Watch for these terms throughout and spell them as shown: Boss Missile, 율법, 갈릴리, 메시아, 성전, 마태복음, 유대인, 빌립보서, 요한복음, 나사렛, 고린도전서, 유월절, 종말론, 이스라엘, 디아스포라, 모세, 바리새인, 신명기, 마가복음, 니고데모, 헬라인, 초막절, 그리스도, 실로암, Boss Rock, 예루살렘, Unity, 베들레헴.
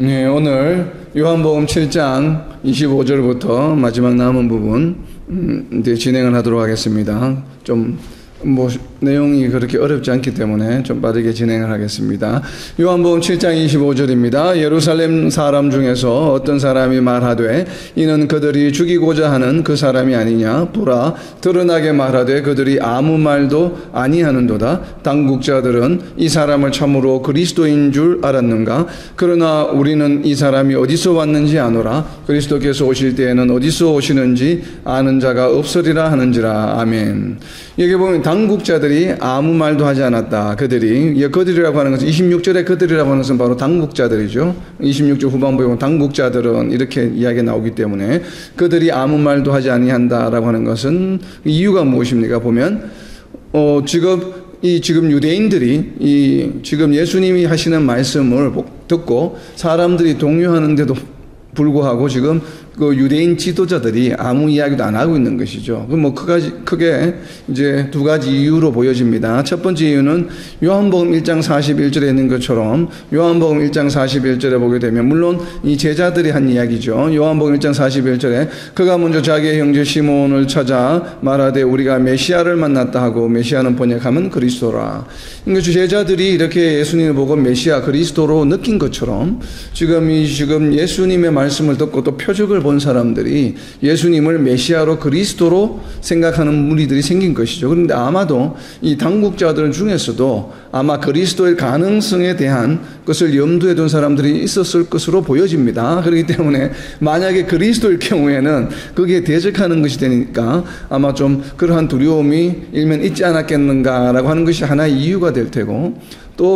네, 오늘 요한복음 7장 25절부터 마지막 남은 부분 이제 진행을 하도록 하겠습니다. 좀 내용이 그렇게 어렵지 않기 때문에 좀 빠르게 진행을 하겠습니다. 요한복음 7장 25절입니다. 예루살렘 사람 중에서 어떤 사람이 말하되 이는 그들이 죽이고자 하는 그 사람이 아니냐. 보라, 드러나게 말하되 그들이 아무 말도 아니하는도다. 당국자들은 이 사람을 참으로 그리스도인 줄 알았는가. 그러나 우리는 이 사람이 어디서 왔는지 아노라. 그리스도께서 오실 때에는 어디서 오시는지 아는 자가 없으리라 하는지라. 아멘. 여기 보면 당국자들이 아무 말도 하지 않았다. 그들이, 그들이라고 하는 것은 26절에 그들이라고 하는 것은 바로 당국자들이죠. 26절 후반부에 보면 당국자들은 이렇게 이야기가 나오기 때문에 그들이 아무 말도 하지 아니한다라고 하는 것은 이유가 무엇입니까? 보면 지금 유대인들이 지금 예수님이 하시는 말씀을 듣고 사람들이 동요하는데도 불구하고 지금 그 유대인 지도자들이 아무 이야기도 안 하고 있는 것이죠. 크게 이제 두 가지 이유로 보여집니다. 첫 번째 이유는 요한복음 1장 41절에 있는 것처럼 요한복음 1장 41절에 보게 되면 물론 이 제자들이 한 이야기죠. 요한복음 1장 41절에 그가 먼저 자기의 형제 시몬을 찾아 말하되 우리가 메시아를 만났다 하고 메시아는 번역하면 그리스도라. 그러니까 제자들이 이렇게 예수님을 보고 메시아 그리스도로 느낀 것처럼 지금 예수님의 말씀을 듣고 또 표적을 본 사람들이 예수님을 메시아로 그리스도로 생각하는 무리들이 생긴 것이죠. 그런데 아마도 이 당국자들 중에서도 아마 그리스도의 가능성에 대한 것을 염두에 둔 사람들이 있었을 것으로 보여집니다. 그렇기 때문에 만약에 그리스도일 경우에는 그게 대적하는 것이 되니까 아마 좀 그러한 두려움이 일면 있지 않았겠는가라고 하는 것이 하나의 이유가 될 테고,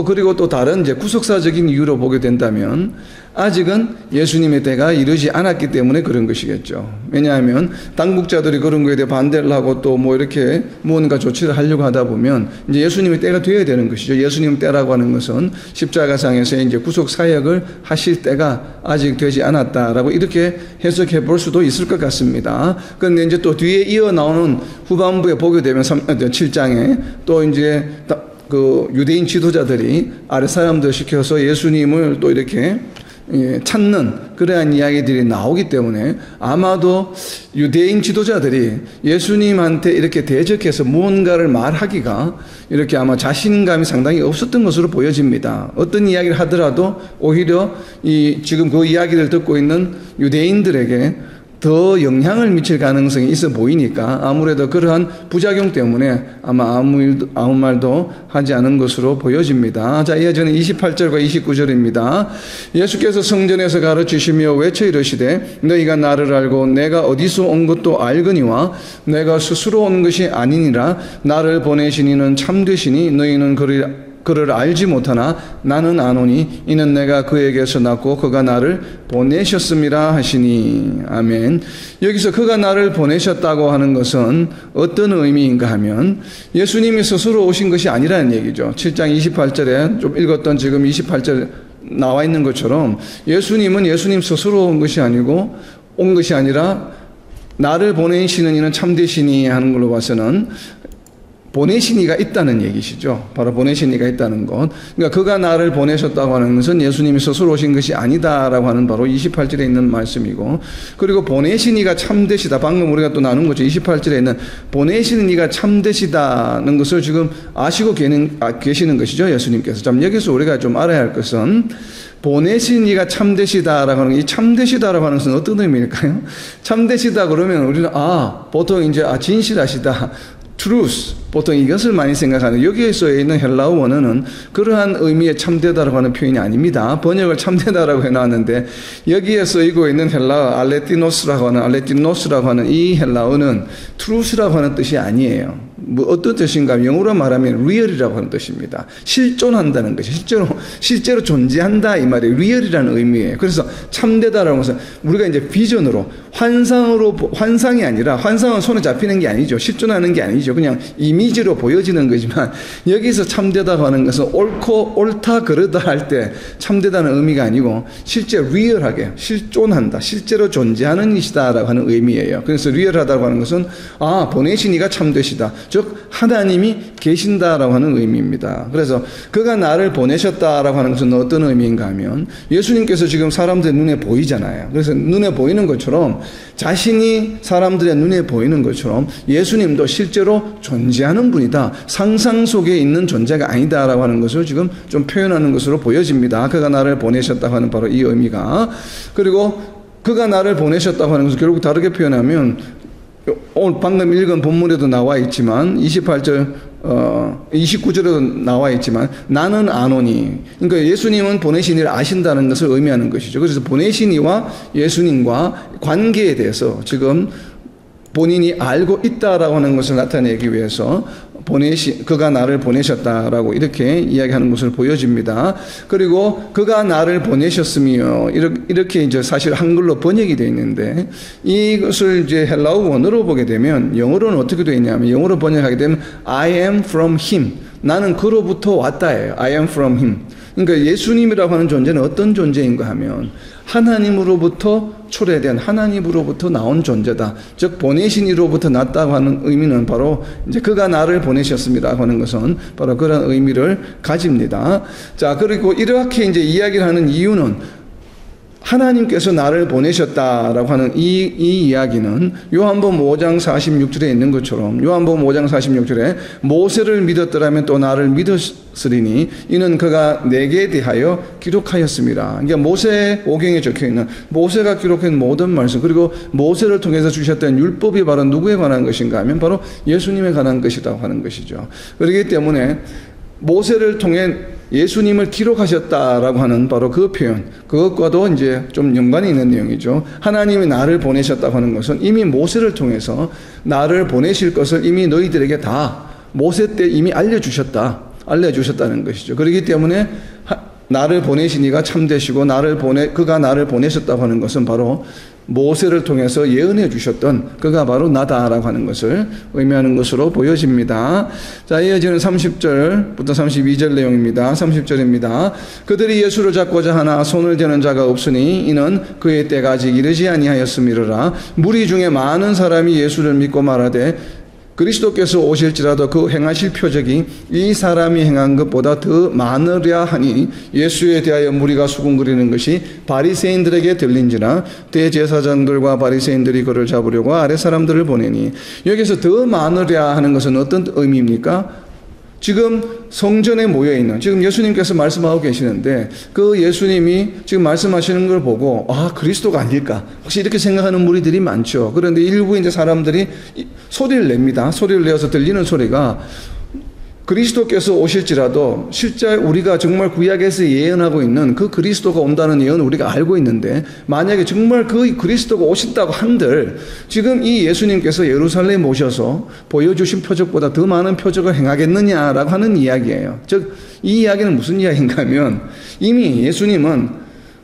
그리고 또 다른 이제 구속사적인 이유로 보게 된다면 아직은 예수님의 때가 이르지 않았기 때문에 그런 것이겠죠. 왜냐하면 당국자들이 그런 거에 대해 반대를 하고 또 이렇게 무언가 조치를 하려고 하다 보면 이제 예수님의 때가 되어야 되는 것이죠. 예수님 때라고 하는 것은 십자가상에서의 이제 구속사역을 하실 때가 아직 되지 않았다라고 이렇게 해석해 볼 수도 있을 것 같습니다. 그런데 이제 또 뒤에 이어 나오는 후반부에 보게 되면 7장에 또 이제 유대인 지도자들이 아랫사람들 시켜서 예수님을 또 이렇게 찾는 그러한 이야기들이 나오기 때문에 아마도 유대인 지도자들이 예수님한테 이렇게 대적해서 무언가를 말하기가 이렇게 아마 자신감이 상당히 없었던 것으로 보여집니다. 어떤 이야기를 하더라도 오히려 지금 그 이야기를 듣고 있는 유대인들에게 더 영향을 미칠 가능성이 있어 보이니까 아무래도 그러한 부작용 때문에 아마 아무 말도 하지 않은 것으로 보여집니다. 자, 이어지는 28절과 29절입니다. 예수께서 성전에서 가르치시며 외쳐 이르시되 너희가 나를 알고 내가 어디서 온 것도 알거니와 내가 스스로 온 것이 아니니라. 나를 보내신 이는 참되시니 너희는 그를 알지 못하나 나는 아노니 이는 내가 그에게서 났고 그가 나를 보내셨음이라 하시니. 아멘. 여기서 그가 나를 보내셨다고 하는 것은 어떤 의미인가 하면 예수님이 스스로 오신 것이 아니라는 얘기죠. 7장 28절에 좀 읽었던 지금 28절 나와 있는 것처럼 예수님은 예수님 스스로 온 것이 아니라 나를 보내시는 이는 참되시니 하는 걸로 봐서는 보내신 이가 있다는 얘기시죠. 바로 보내신 이가 있다는 것. 그러니까 그가 나를 보내셨다고 하는 것은 예수님이 스스로 오신 것이 아니다라고 하는 바로 28절에 있는 말씀이고, 그리고 보내신 이가 참되시다. 방금 우리가 또 나눈 거죠. 28절에 있는 보내신 이가 참되시다는 것을 지금 아시고 계시는 것이죠. 예수님께서. 참 여기서 우리가 좀 알아야 할 것은 보내신 이가 참되시다라고 하는 이 참되시다라고 하는 것은 어떤 의미일까요? 참되시다 그러면 우리는 보통 이제 진실하시다. truth 보통 이것을 많이 생각하는, 여기에 써 있는 헬라어 원어는 그러한 의미의 참되다라고 하는 표현이 아닙니다. 번역을 참되다라고 해놨는데 여기에 쓰이고 있는 헬라어 알레티노스라고 하는 이 헬라어는 truth라고 하는 뜻이 아니에요. 어떤 뜻인가? 영어로 말하면 real이라고 하는 뜻입니다. 실존한다는 것이 실제로 존재한다 이 말이 real이라는 의미예요. 그래서 참되다라는 것은 우리가 이제 비전으로 환상이 아니라 환상은 손에 잡히는 게 아니죠. 실존하는 게 아니죠. 그냥 이미 이미지로 보여지는 거지만 여기서 참되다고 하는 것은 옳고 옳다 그러다 할 때 참되다는 의미가 아니고 실제 리얼하게 실존한다, 실제로 존재하는 것이다라고 하는 의미예요. 그래서 리얼하다고 하는 것은 아 보내신 이가 참되시다, 즉 하나님이 계신다라고 하는 의미입니다. 그래서 그가 나를 보내셨다라고 하는 것은 어떤 의미인가 하면 예수님께서 지금 사람들 눈에 보이잖아요. 그래서 눈에 보이는 것처럼 자신이 사람들의 눈에 보이는 것처럼 예수님도 실제로 존재하는 분이다, 상상 속에 있는 존재가 아니다라고 하는 것을 지금 좀 표현하는 것으로 보여집니다. 그가 나를 보내셨다고 하는 바로 이 의미가, 그리고 그가 나를 보내셨다고 하는 것을 결국 다르게 표현하면 오늘 방금 읽은 본문에도 나와 있지만 29절에도 나와 있지만 나는 아노니, 그러니까 예수님은 보내신 이를 아신다는 것을 의미하는 것이죠. 그래서 보내신 이와 예수님과 관계에 대해서 지금 본인이 알고 있다라고 하는 것을 나타내기 위해서 그가 나를 보내셨다라고 이렇게 이야기하는 것을 보여집니다. 그리고 그가 나를 보내셨으며 이렇게 이제 사실 한글로 번역이 되어 있는데 이것을 이제 헬라어 원어로 보게 되면 영어로는 어떻게 되어 있냐면 영어로 번역하게 되면 I am from him, 나는 그로부터 왔다예요. I am from him. 그러니까 예수님이라고 하는 존재는 어떤 존재인가 하면 하나님으로부터 초래된, 하나님으로부터 나온 존재다, 즉 보내신 이로부터 났다고 하는 의미는 바로 이제 그가 나를 보내셨습니다 하는 것은 바로 그런 의미를 가집니다. 자, 그리고 이렇게 이제 이야기를 하는 이유는 하나님께서 나를 보내셨다라고 하는 이 이야기는 요한복음 5장 46절에 있는 것처럼 요한복음 5장 46절에 모세를 믿었더라면 또 나를 믿었으리니 이는 그가 내게 대하여 기록하였습니다. 그러니까 모세의 오경에 적혀있는 모세가 기록한 모든 말씀, 그리고 모세를 통해서 주셨던 율법이 바로 누구에 관한 것인가 하면 바로 예수님에 관한 것이라고 하는 것이죠. 그렇기 때문에 모세를 통해 예수님을 기록하셨다라고 하는 바로 그 표현, 그것과도 이제 좀 연관이 있는 내용이죠. 하나님이 나를 보내셨다고 하는 것은 이미 모세를 통해서 나를 보내실 것을 이미 너희들에게 다 모세 때 이미 알려주셨다는 것이죠. 그렇기 때문에 나를 보내신 이가 참되시고 그가 나를 보내셨다고 하는 것은 바로 모세를 통해서 예언해 주셨던 그가 바로 나다라고 하는 것을 의미하는 것으로 보여집니다. 자, 이어지는 30절부터 32절 내용입니다. 30절입니다. 그들이 예수를 잡고자 하나 손을 대는 자가 없으니 이는 그의 때가 아직 이르지 아니하였음이로라. 무리 중에 많은 사람이 예수를 믿고 말하되 그리스도께서 오실지라도 그 행하실 표적이 이 사람이 행한 것보다 더 많으랴 하니 예수에 대하여 무리가 수군거리는 것이 바리새인들에게 들린지라 대제사장들과 바리새인들이 그를 잡으려고 아래 사람들을 보내니, 여기서 더 많으랴 하는 것은 어떤 의미입니까? 지금 성전에 모여있는, 지금 예수님께서 말씀하고 계시는데 그 예수님이 지금 말씀하시는 걸 보고 아 그리스도가 아닐까 혹시 이렇게 생각하는 무리들이 많죠. 그런데 일부 이제 사람들이 소리를 냅니다. 소리를 내어서 들리는 소리가 그리스도께서 오실지라도, 실제 우리가 정말 구약에서 예언하고 있는 그 그리스도가 온다는 예언을 우리가 알고 있는데 만약에 정말 그 그리스도가 오신다고 한들 지금 이 예수님께서 예루살렘에 오셔서 보여주신 표적보다 더 많은 표적을 행하겠느냐라고 하는 이야기예요. 즉 이 이야기는 무슨 이야기인가 하면 이미 예수님은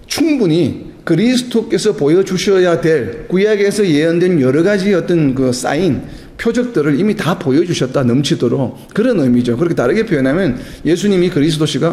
충분히 그리스도께서 보여주셔야 될 구약에서 예언된 여러 가지 어떤 그 사인, 표적들을 이미 다 보여주셨다, 넘치도록, 그런 의미죠. 그렇게 다르게 표현하면 예수님이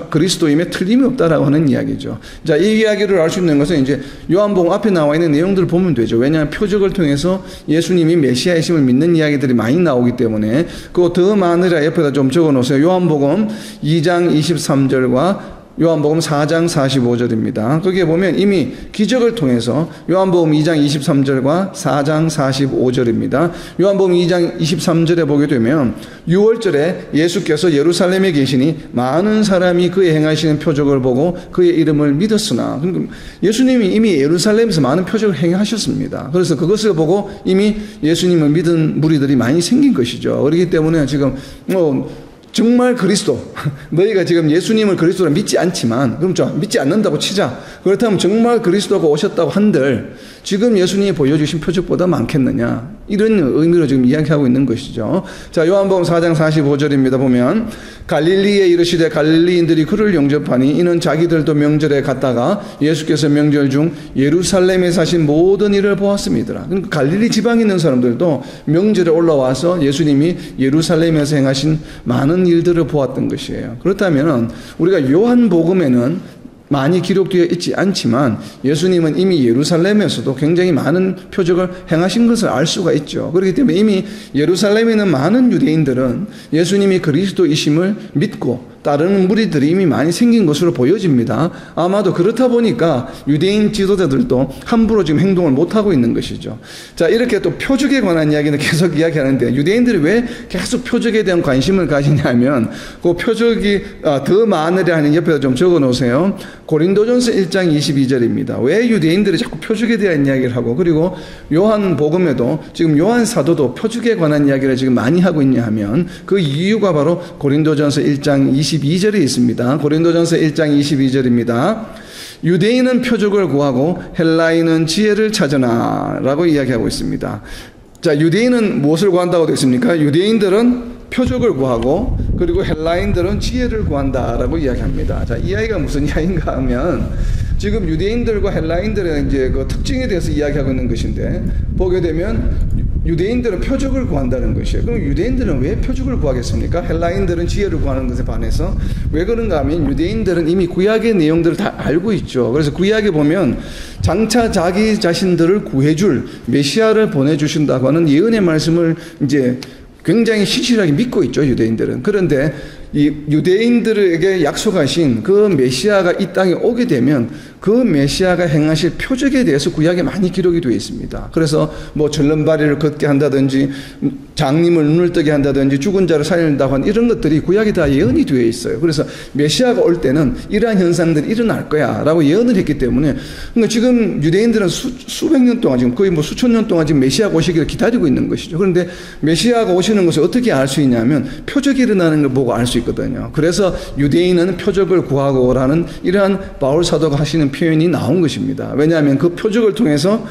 그리스도임에 틀림이 없다라고 하는 이야기죠. 자, 이 이야기를 알 수 있는 것은 이제 요한복음 앞에 나와 있는 내용들을 보면 되죠. 왜냐하면 표적을 통해서 예수님이 메시아이심을 믿는 이야기들이 많이 나오기 때문에 그거 더 많으라 옆에다 좀 적어 놓으세요. 요한복음 2장 23절과 요한복음 4장 45절입니다. 거기에 보면 이미 기적을 통해서 요한복음 2장 23절과 4장 45절입니다. 요한복음 2장 23절에 보게 되면 유월절에 예수께서 예루살렘에 계시니 많은 사람이 그의 행하시는 표적을 보고 그의 이름을 믿었으나, 그러니까 예수님이 이미 예루살렘에서 많은 표적을 행하셨습니다. 그래서 그것을 보고 이미 예수님을 믿은 무리들이 많이 생긴 것이죠. 그렇기 때문에 지금 정말 그리스도, 너희가 지금 예수님을 그리스도라 믿지 않지만, 그럼 좀 믿지 않는다고 치자. 그렇다면 정말 그리스도가 오셨다고 한들 지금 예수님이 보여주신 표적보다 많겠느냐, 이런 의미로 지금 이야기하고 있는 것이죠. 자, 요한복음 4장 45절입니다. 보면 갈릴리에 이르시되 갈릴리인들이 그를 영접하니 이는 자기들도 명절에 갔다가 예수께서 명절 중 예루살렘에 사신 모든 일을 보았음이더라. 그러니까 갈릴리 지방에 있는 사람들도 명절에 올라와서 예수님이 예루살렘에서 행하신 많은 일들을 보았던 것이에요. 그렇다면 우리가 요한복음에는 많이 기록되어 있지 않지만 예수님은 이미 예루살렘에서도 굉장히 많은 표적을 행하신 것을 알 수가 있죠. 그렇기 때문에 이미 예루살렘에 있는 많은 유대인들은 예수님이 그리스도이심을 믿고 따르는 무리들이 이미 많이 생긴 것으로 보여집니다. 아마도 그렇다 보니까 유대인 지도자들도 함부로 지금 행동을 못하고 있는 것이죠. 자, 이렇게 또 표적에 관한 이야기는 계속 이야기하는데, 유대인들이 왜 계속 표적에 대한 관심을 가지냐면, 그 표적이 더 많으려 하는 옆에다 좀 적어 놓으세요. 고린도전서 1장 22절입니다. 왜 유대인들이 자꾸 표적에 대한 이야기를 하고, 그리고 요한복음에도 지금 요한사도도 표적에 관한 이야기를 지금 많이 하고 있냐 하면, 그 이유가 바로 고린도전서 1장 22절에 있습니다. 고린도전서 1장 22절입니다. 유대인은 표적을 구하고 헬라인은 지혜를 찾으나 라고 이야기하고 있습니다. 자, 유대인은 무엇을 구한다고 되어 있습니까? 유대인들은 표적을 구하고, 그리고 헬라인들은 지혜를 구한다 라고 이야기합니다. 자, 이 이야기가 무슨 이야기인가 하면, 지금 유대인들과 헬라인들의 이제 그 특징에 대해서 이야기하고 있는 것인데, 보게 되면 유대인들은 표적을 구한다는 것이에요. 그럼 유대인들은 왜 표적을 구하겠습니까? 헬라인들은 지혜를 구하는 것에 반해서. 왜 그런가 하면 유대인들은 이미 구약의 내용들을 다 알고 있죠. 그래서 구약에 보면 장차 자기 자신들을 구해줄 메시아를 보내주신다고 하는 예언의 말씀을 이제 굉장히 신실하게 믿고 있죠, 유대인들은. 그런데 이 유대인들에게 약속하신 그 메시아가 이 땅에 오게 되면 그 메시아가 행하실 표적에 대해서 구약에 많이 기록이 되어 있습니다. 그래서 뭐 절름발이를 걷게 한다든지, 장님을 눈을 뜨게 한다든지, 죽은 자를 살린다고 하는 이런 것들이 구약에 다 예언이 되어 있어요. 그래서 메시아가 올 때는 이러한 현상들이 일어날 거야 라고 예언을 했기 때문에, 그러니까 지금 유대인들은 수백 년 동안, 지금 거의 뭐 수천 년 동안 지금 메시아가 오시기를 기다리고 있는 것이죠. 그런데 메시아가 오시는 것을 어떻게 알 수 있냐면 표적이 일어나는 걸 보고 알 수 있거든요. 그래서 유대인은 표적을 구하고라는 이러한 바울 사도가 하시는 표현이 나온 것입니다. 왜냐하면 그 표적을 통해서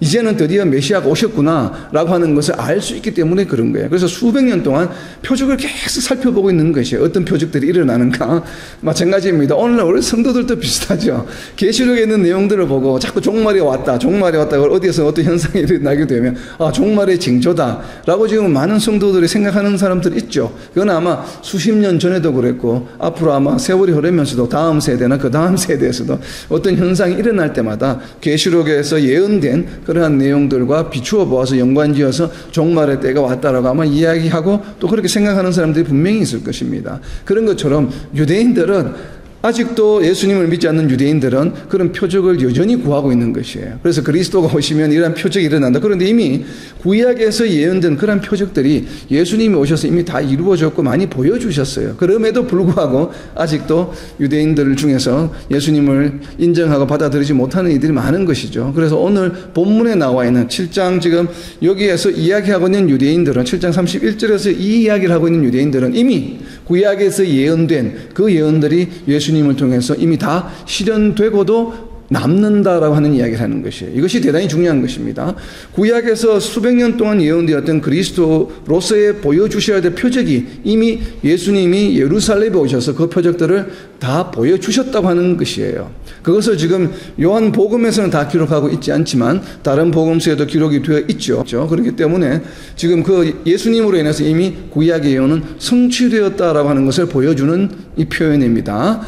이제는 드디어 메시아가 오셨구나 라고 하는 것을 알 수 있기 때문에 그런 거예요. 그래서 수백 년 동안 표적을 계속 살펴보고 있는 것이에요. 어떤 표적들이 일어나는가. 마찬가지입니다. 오늘날 우리 성도들도 비슷하죠. 계시록에 있는 내용들을 보고 자꾸 종말이 왔다, 종말이 왔다, 그걸 어디에서 어떤 현상이 일어나게 되면 종말의 징조다 라고 지금 많은 성도들이 생각하는 사람들 있죠. 그건 아마 수십 년 전에도 그랬고, 앞으로 아마 세월이 흐르면서도 다음 세대나 그 다음 세대에서도 어떤 현상이 일어날 때마다 계시록에서 예언된 그러한 내용들과 비추어 보아서 연관지어서 종말의 때가 왔다라고 아마 이야기하고 또 그렇게 생각하는 사람들이 분명히 있을 것입니다. 그런 것처럼 유대인들은, 아직도 예수님을 믿지 않는 유대인들은 그런 표적을 여전히 구하고 있는 것이에요. 그래서 그리스도가 오시면 이러한 표적이 일어난다. 그런데 이미 구약에서 예언된 그런 표적들이 예수님이 오셔서 이미 다 이루어졌고 많이 보여주셨어요. 그럼에도 불구하고 아직도 유대인들 중에서 예수님을 인정하고 받아들이지 못하는 이들이 많은 것이죠. 그래서 오늘 본문에 나와 있는 7장, 지금 여기에서 이야기하고 있는 유대인들은, 7장 31절에서 이 이야기를 하고 있는 유대인들은 이미 구약에서 예언된 그 예언들이 예수님을 통해서 이미 다 실현되고도 남는다라고 하는 이야기를 하는 것이에요. 이것이 대단히 중요한 것입니다. 구약에서 수백 년 동안 예언되었던 그리스도로서의 보여주셔야 될 표적이 이미 예수님이 예루살렘에 오셔서 그 표적들을 다 보여주셨다고 하는 것이에요. 그것을 지금 요한복음에서는 다 기록하고 있지 않지만 다른 복음서에도 기록이 되어 있죠. 그렇기 때문에 지금 그 예수님으로 인해서 이미 구약의 예언은 성취되었다라고 하는 것을 보여주는 이 표현입니다.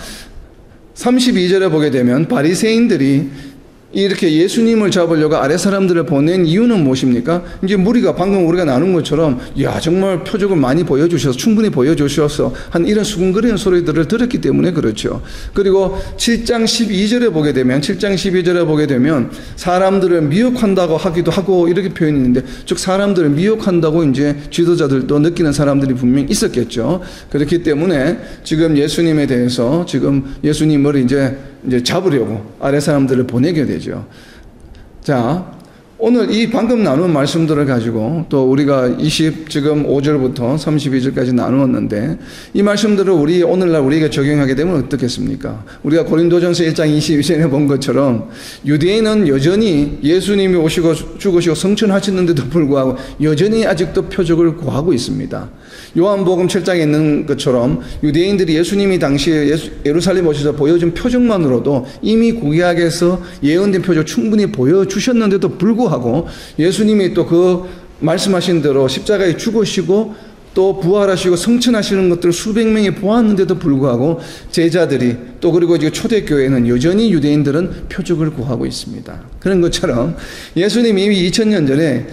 32절에 보게 되면 바리새인들이 이렇게 예수님을 잡으려고 아래 사람들을 보낸 이유는 무엇입니까? 이제 무리가, 방금 우리가 나눈 것처럼, 야, 정말 표적을 많이 보여주셔서, 충분히 보여주셔서 한 이런 수군거리는 소리들을 들었기 때문에 그렇죠. 그리고 7장 12절에 보게 되면 사람들을 미혹한다고 하기도 하고 이렇게 표현이 있는데, 즉 사람들을 미혹한다고 이제 지도자들도 느끼는 사람들이 분명히 있었겠죠. 그렇기 때문에 지금 예수님에 대해서, 지금 예수님을 이제 잡으려고 아래 사람들을 보내게 되죠. 자, 오늘 이 방금 나눈 말씀들을 가지고 또 우리가 지금 5절부터 32절까지 나누었는데 이 말씀들을 오늘날 우리에게 적용하게 되면 어떻겠습니까? 우리가 고린도전서 1장 22절에 본 것처럼 유대인은 여전히 예수님이 오시고 죽으시고 성천하셨는데도 불구하고 여전히 아직도 표적을 구하고 있습니다. 요한복음 7장에 있는 것처럼 유대인들이 예수님이 당시에 예루살렘 오셔서 보여준 표적만으로도 이미 구약에서 예언된 표적 충분히 보여주셨는데도 불구하고 예수님이 또 그 말씀하신 대로 십자가에 죽으시고 또 부활하시고 성천하시는 것들을 수백 명이 보았는데도 불구하고 제자들이 또 그리고 지금 초대교회는 여전히 유대인들은 표적을 구하고 있습니다. 그런 것처럼 예수님이 이미 2000년 전에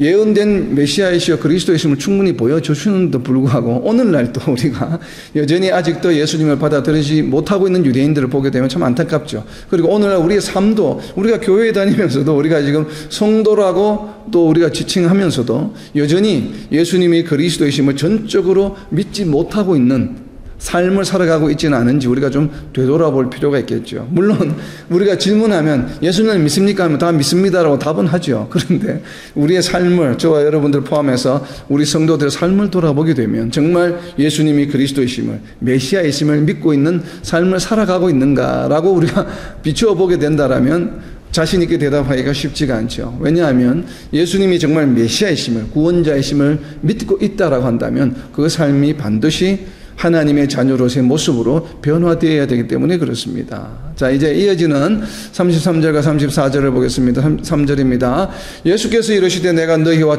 예언된 메시아이시여 그리스도이심을 충분히 보여주시는데도 불구하고 오늘날도 우리가 여전히 아직도 예수님을 받아들이지 못하고 있는 유대인들을 보게 되면 참 안타깝죠. 그리고 오늘날 우리의 삶도 우리가 교회에 다니면서도 우리가 지금 성도라고 또 우리가 지칭하면서도 여전히 예수님이 그리스도이심을 전적으로 믿지 못하고 있는 삶을 살아가고 있지는 않은지 우리가 좀 되돌아볼 필요가 있겠죠. 물론 우리가 질문하면 예수님을 믿습니까? 하면 다 믿습니다라고 답은 하죠. 그런데 우리의 삶을 저와 여러분들 포함해서 우리 성도들의 삶을 돌아보게 되면 정말 예수님이 그리스도이심을 메시아이심을 믿고 있는 삶을 살아가고 있는가라고 우리가 비추어 보게 된다라면 자신 있게 대답하기가 쉽지가 않죠. 왜냐하면 예수님이 정말 메시아이심을 구원자이심을 믿고 있다라고 한다면 그 삶이 반드시 하나님의 자녀로서의 모습으로 변화되어야 되기 때문에 그렇습니다. 자, 이제 이어지는 33절과 34절을 보겠습니다. 3절입니다. 예수께서 이르시되 내가 너희와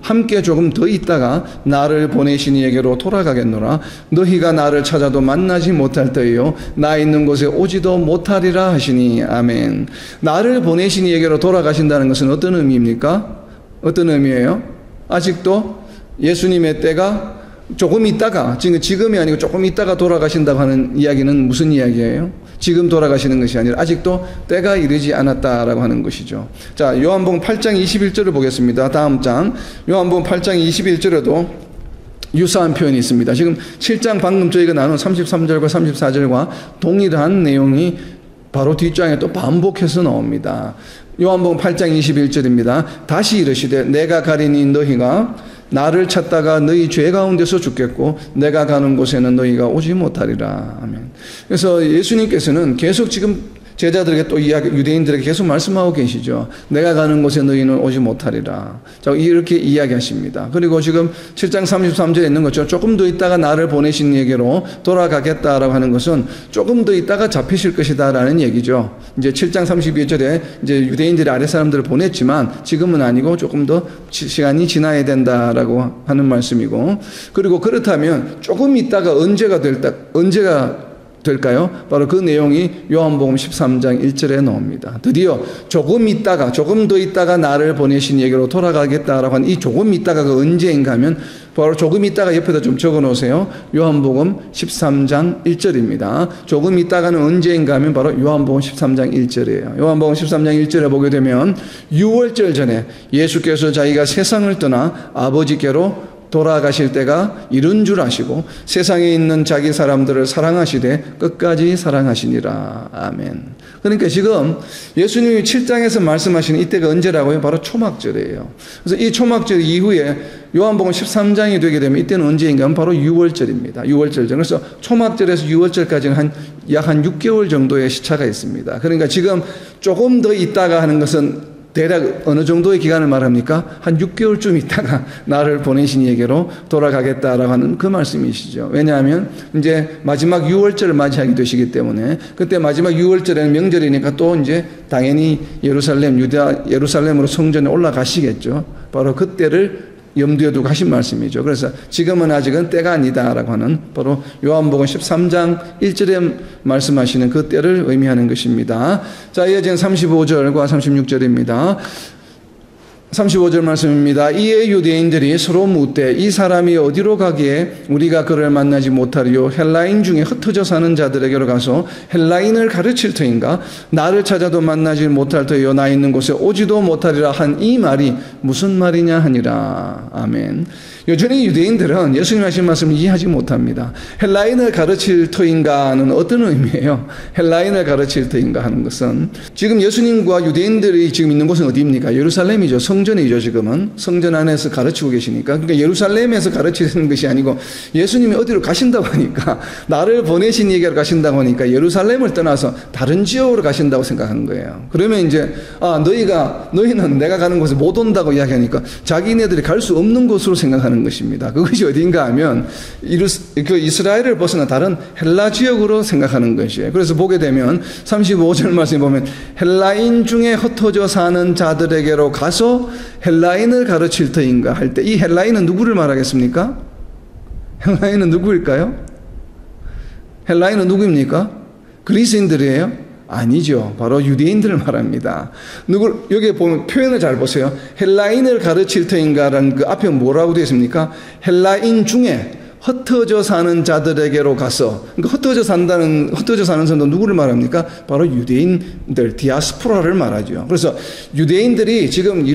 함께 조금 더 있다가 나를 보내신 이에게로 돌아가겠노라. 너희가 나를 찾아도 만나지 못할 터이요 나 있는 곳에 오지도 못하리라 하시니 아멘. 나를 보내신 이에게로 돌아가신다는 것은 어떤 의미입니까? 어떤 의미예요? 아직도 예수님의 때가 조금 있다가, 지금이 아니고 조금 있다가 돌아가신다고 하는 이야기는 무슨 이야기예요? 지금 돌아가시는 것이 아니라 아직도 때가 이르지 않았다라고 하는 것이죠. 자, 요한복음 8장 21절을 보겠습니다. 다음 장 요한복음 8장 21절에도 유사한 표현이 있습니다. 지금 7장 방금 저희가 나눈 33절과 34절과 동일한 내용이 바로 뒷장에 또 반복해서 나옵니다. 요한복음 8장 21절입니다. 다시 이르시되 내가 가리니 너희가 나를 찾다가 너희 죄 가운데서 죽겠고 내가 가는 곳에는 너희가 오지 못하리라. 아멘. 그래서 예수님께서는 계속 지금 제자들에게 또 유대인들에게 계속 말씀하고 계시죠. 내가 가는 곳에 너희는 오지 못하리라. 자, 이렇게 이야기하십니다. 그리고 지금 7장 33절에 있는 것처럼 조금 더 있다가 나를 보내신 얘기로 돌아가겠다라고 하는 것은 조금 더 있다가 잡히실 것이다라는 얘기죠. 이제 7장 32절에 이제 유대인들이 아래 사람들을 보냈지만 지금은 아니고 조금 더 시간이 지나야 된다라고 하는 말씀이고, 그리고 그렇다면 조금 있다가 언제가 될까요? 바로 그 내용이 요한복음 13장 1절에 나옵니다. 드디어 조금 더 있다가 나를 보내신 얘기로 돌아가겠다라고 한 이 조금 있다가 그 언제인가 하면 바로 조금 있다가 옆에다 좀 적어 놓으세요. 요한복음 13장 1절입니다. 조금 있다가는 언제인가 하면 바로 요한복음 13장 1절이에요. 요한복음 13장 1절에 보게 되면 유월절 전에 예수께서 자기가 세상을 떠나 아버지께로 돌아가실 때가 이른 줄 아시고 세상에 있는 자기 사람들을 사랑하시되 끝까지 사랑하시니라. 아멘. 그러니까 지금 예수님이 7장에서 말씀하시는 이때가 언제라고요? 바로 초막절이에요. 그래서 이 초막절 이후에 요한복음 13장이 되게 되면 이때는 언제인가 하면 바로 유월절입니다. 유월절 전. 그래서 초막절에서 유월절까지는 약 한 6개월 정도의 시차가 있습니다. 그러니까 지금 조금 더 있다가 하는 것은 대략 어느 정도의 기간을 말합니까? 한 6개월쯤 있다가 나를 보내신 이에게로 돌아가겠다라고 하는 그 말씀이시죠. 왜냐하면 이제 마지막 유월절을 맞이하게 되시기 때문에 그때 마지막 유월절에는 명절이니까 또 이제 당연히 예루살렘으로 성전에 올라가시겠죠. 바로 그때를 염두에 두고 하신 말씀이죠. 그래서 지금은 아직은 때가 아니다라고 하는 바로 요한복음 13장 1절에 말씀하시는 그 때를 의미하는 것입니다. 자, 이어지는 35절과 36절입니다. 35절 말씀입니다. 이에 유대인들이 서로 묻되 이 사람이 어디로 가기에 우리가 그를 만나지 못하리요 헬라인 중에 흩어져 사는 자들에게로 가서 헬라인을 가르칠 터인가? 나를 찾아도 만나지 못할 터이요 나 있는 곳에 오지도 못하리라 한 이 말이 무슨 말이냐 하니라. 아멘. 요즘에 유대인들은 예수님 하신 말씀을 이해하지 못합니다. 헬라인을 가르칠 터인가는 어떤 의미예요? 헬라인을 가르칠 터인가 하는 것은 지금 예수님과 유대인들이 지금 있는 곳은 어디입니까? 예루살렘이죠. 성전이죠. 지금은 성전 안에서 가르치고 계시니까. 그러니까 예루살렘에서 가르치는 것이 아니고 예수님이 어디로 가신다고 하니까, 나를 보내신 얘기로 가신다고 하니까 예루살렘을 떠나서 다른 지역으로 가신다고 생각하는 거예요. 그러면 이제 너희는 내가 가는 곳에 못 온다고 이야기하니까 자기네들이 갈 수 없는 곳으로 생각하는 것입니다. 그것이 어딘가 하면 이스라엘을 벗어나 다른 헬라 지역으로 생각하는 것이에요. 그래서 보게 되면 35절 말씀에 보면 헬라인 중에 흩어져 사는 자들에게로 가서 헬라인을 가르칠 터인가 할 때, 이 헬라인은 누구를 말하겠습니까? 헬라인은 누구일까요? 헬라인은 누구입니까? 그리스인들이에요? 아니죠. 바로 유대인들을 말합니다. 여기 보면 표현을 잘 보세요. 헬라인을 가르칠 터인가라는 그 앞에 뭐라고 되어 있습니까? 헬라인 중에 흩어져 사는 자들에게로 가서. 그러니까 흩어져 사는 사람도 누구를 말합니까? 바로 유대인들, 디아스포라를 말하죠. 그래서 유대인들이 지금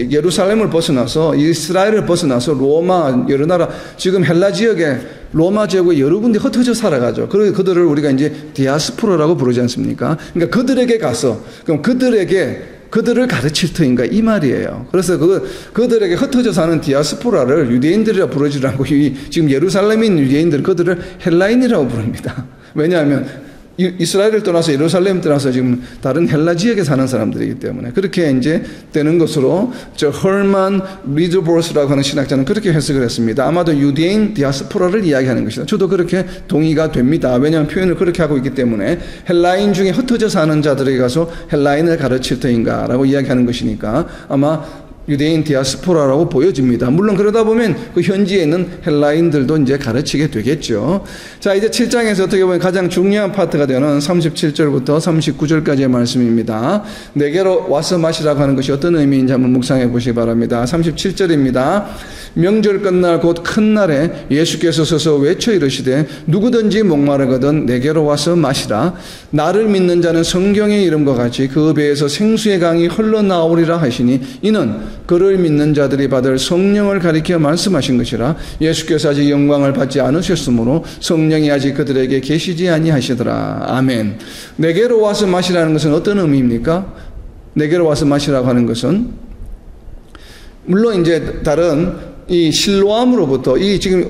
예루살렘을 벗어나서, 이스라엘을 벗어나서 로마, 여러 나라, 지금 헬라 지역에, 로마 제국에 여러 군데 흩어져 살아가죠. 그래서 그들을 우리가 이제 디아스포라라고 부르지 않습니까? 그러니까 그들에게 가서, 그럼 그들을 가르칠 터인가, 이 말이에요. 그래서 그들에게 흩어져 사는 디아스포라를 유대인들이라 부르지 않고, 지금 예루살렘에 있는 유대인들은 그들을 헬라인이라고 부릅니다. 왜냐하면 이스라엘을 떠나서, 예루살렘 떠나서 지금 다른 헬라 지역에 사는 사람들이기 때문에 그렇게 이제 되는 것으로, 헐만 리드보스라고 하는 신학자는 그렇게 해석을 했습니다. 아마도 유대인 디아스포라를 이야기하는 것이다. 저도 그렇게 동의가 됩니다. 왜냐하면 표현을 그렇게 하고 있기 때문에, 헬라인 중에 흩어져 사는 자들에게 가서 헬라인을 가르칠 터인가라고 이야기하는 것이니까 아마 유대인 디아스포라라고 보여집니다. 물론 그러다 보면 그 현지에 있는 헬라인들도 이제 가르치게 되겠죠. 자, 이제 7장에서 어떻게 보면 가장 중요한 파트가 되는 37절부터 39절까지의 말씀입니다. 내게로 와서 마시라고 하는 것이 어떤 의미인지 한번 묵상해 보시기 바랍니다. 37절입니다. 명절 끝날 곧 큰 날에 예수께서 서서 외쳐 이르시되 누구든지 목마르거든 내게로 와서 마시라. 나를 믿는 자는 성경의 이름과 같이 그 배에서 생수의 강이 흘러나오리라 하시니 이는 그를 믿는 자들이 받을 성령을 가리켜 말씀하신 것이라. 예수께서 아직 영광을 받지 않으셨으므로 성령이 아직 그들에게 계시지 아니하시더라. 아멘. 내게로 와서 마시라는 것은 어떤 의미입니까? 내게로 와서 마시라고 하는 것은, 물론 이제 다른 이 실로암으로부터 지금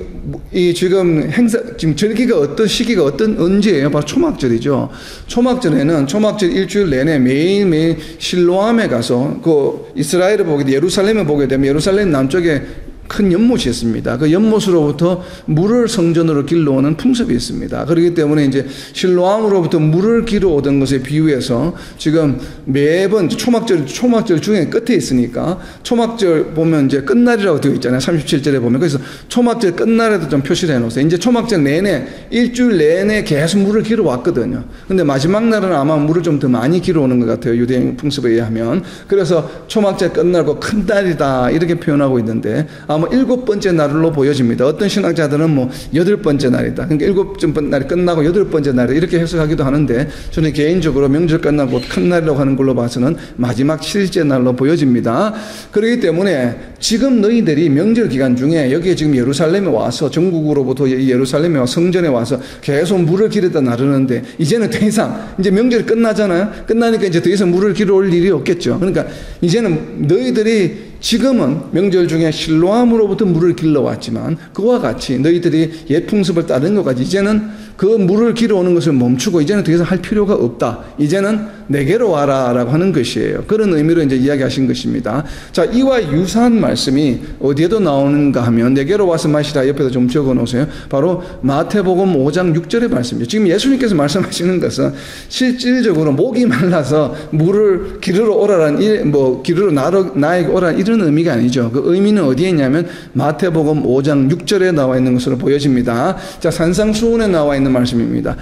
행사, 지금 절기가 어떤 시기가 언제예요? 바로 초막절이죠. 초막절에는 초막절 일주일 내내 매일매일 실로암에 가서, 그 이스라엘을 보게 되면, 예루살렘을 보게 되면 예루살렘 남쪽에 큰 연못이 있습니다. 그 연못으로부터 물을 성전으로 길러오는 풍습이 있습니다. 그렇기 때문에 이제 실로암으로부터 물을 길러오던 것에 비유해서 지금 매번 초막절 중에 끝에 있으니까, 초막절 보면 이제 끝날이라고 되어 있잖아요. 37절에 보면. 그래서 초막절 끝날에도 좀 표시를 해놓으세요. 이제 초막절 내내, 일주일 내내 계속 물을 길러왔거든요. 근데 마지막 날은 아마 물을 좀 더 많이 길러오는 것 같아요. 유대인 풍습에 의하면. 그래서 초막절 끝날고 큰 날이다 이렇게 표현하고 있는데, 아마 7번째 날로 보여집니다. 어떤 신학자들은 8번째 날이다, 그러니까 7번째 날이 끝나고 8번째 날이다 이렇게 해석하기도 하는데, 저는 개인적으로 명절 끝나고 큰 날이라고 하는 걸로 봐서는 마지막 7일째 날로 보여집니다. 그렇기 때문에 지금 너희들이 명절 기간 중에 여기에 지금 예루살렘에 와서, 전국으로부터 예루살렘에 와서 성전에 와서 계속 물을 길에다 나르는데, 이제는 더 이상, 이제 명절이 끝나잖아요. 끝나니까 이제 더 이상 물을 길어 올 일이 없겠죠. 그러니까 이제는 너희들이 지금은 명절 중에 실로암으로부터 물을 길러왔지만, 그와 같이 너희들이 옛 풍습을 따르는 것 같이 이제는 그 물을 길러오는 것을 멈추고 이제는 더 이상 할 필요가 없다. 이제는 내게로 와라 라고 하는 것이에요. 그런 의미로 이제 이야기하신 것입니다. 자, 이와 유사한 말씀이 어디에도 나오는가 하면, 내게로 와서 마시라 옆에다 좀 적어 놓으세요. 바로 마태복음 5장 6절의 말씀이죠. 지금 예수님께서 말씀하시는 것은 실질적으로 목이 말라서 물을 기르러 오라라는, 기르러 나에게 오라는 이런 의미가 아니죠. 그 의미는 어디에 있냐면 마태복음 5장 6절에 나와 있는 것으로 보여집니다. 자, 산상수훈에 나와 있는 말씀입니다.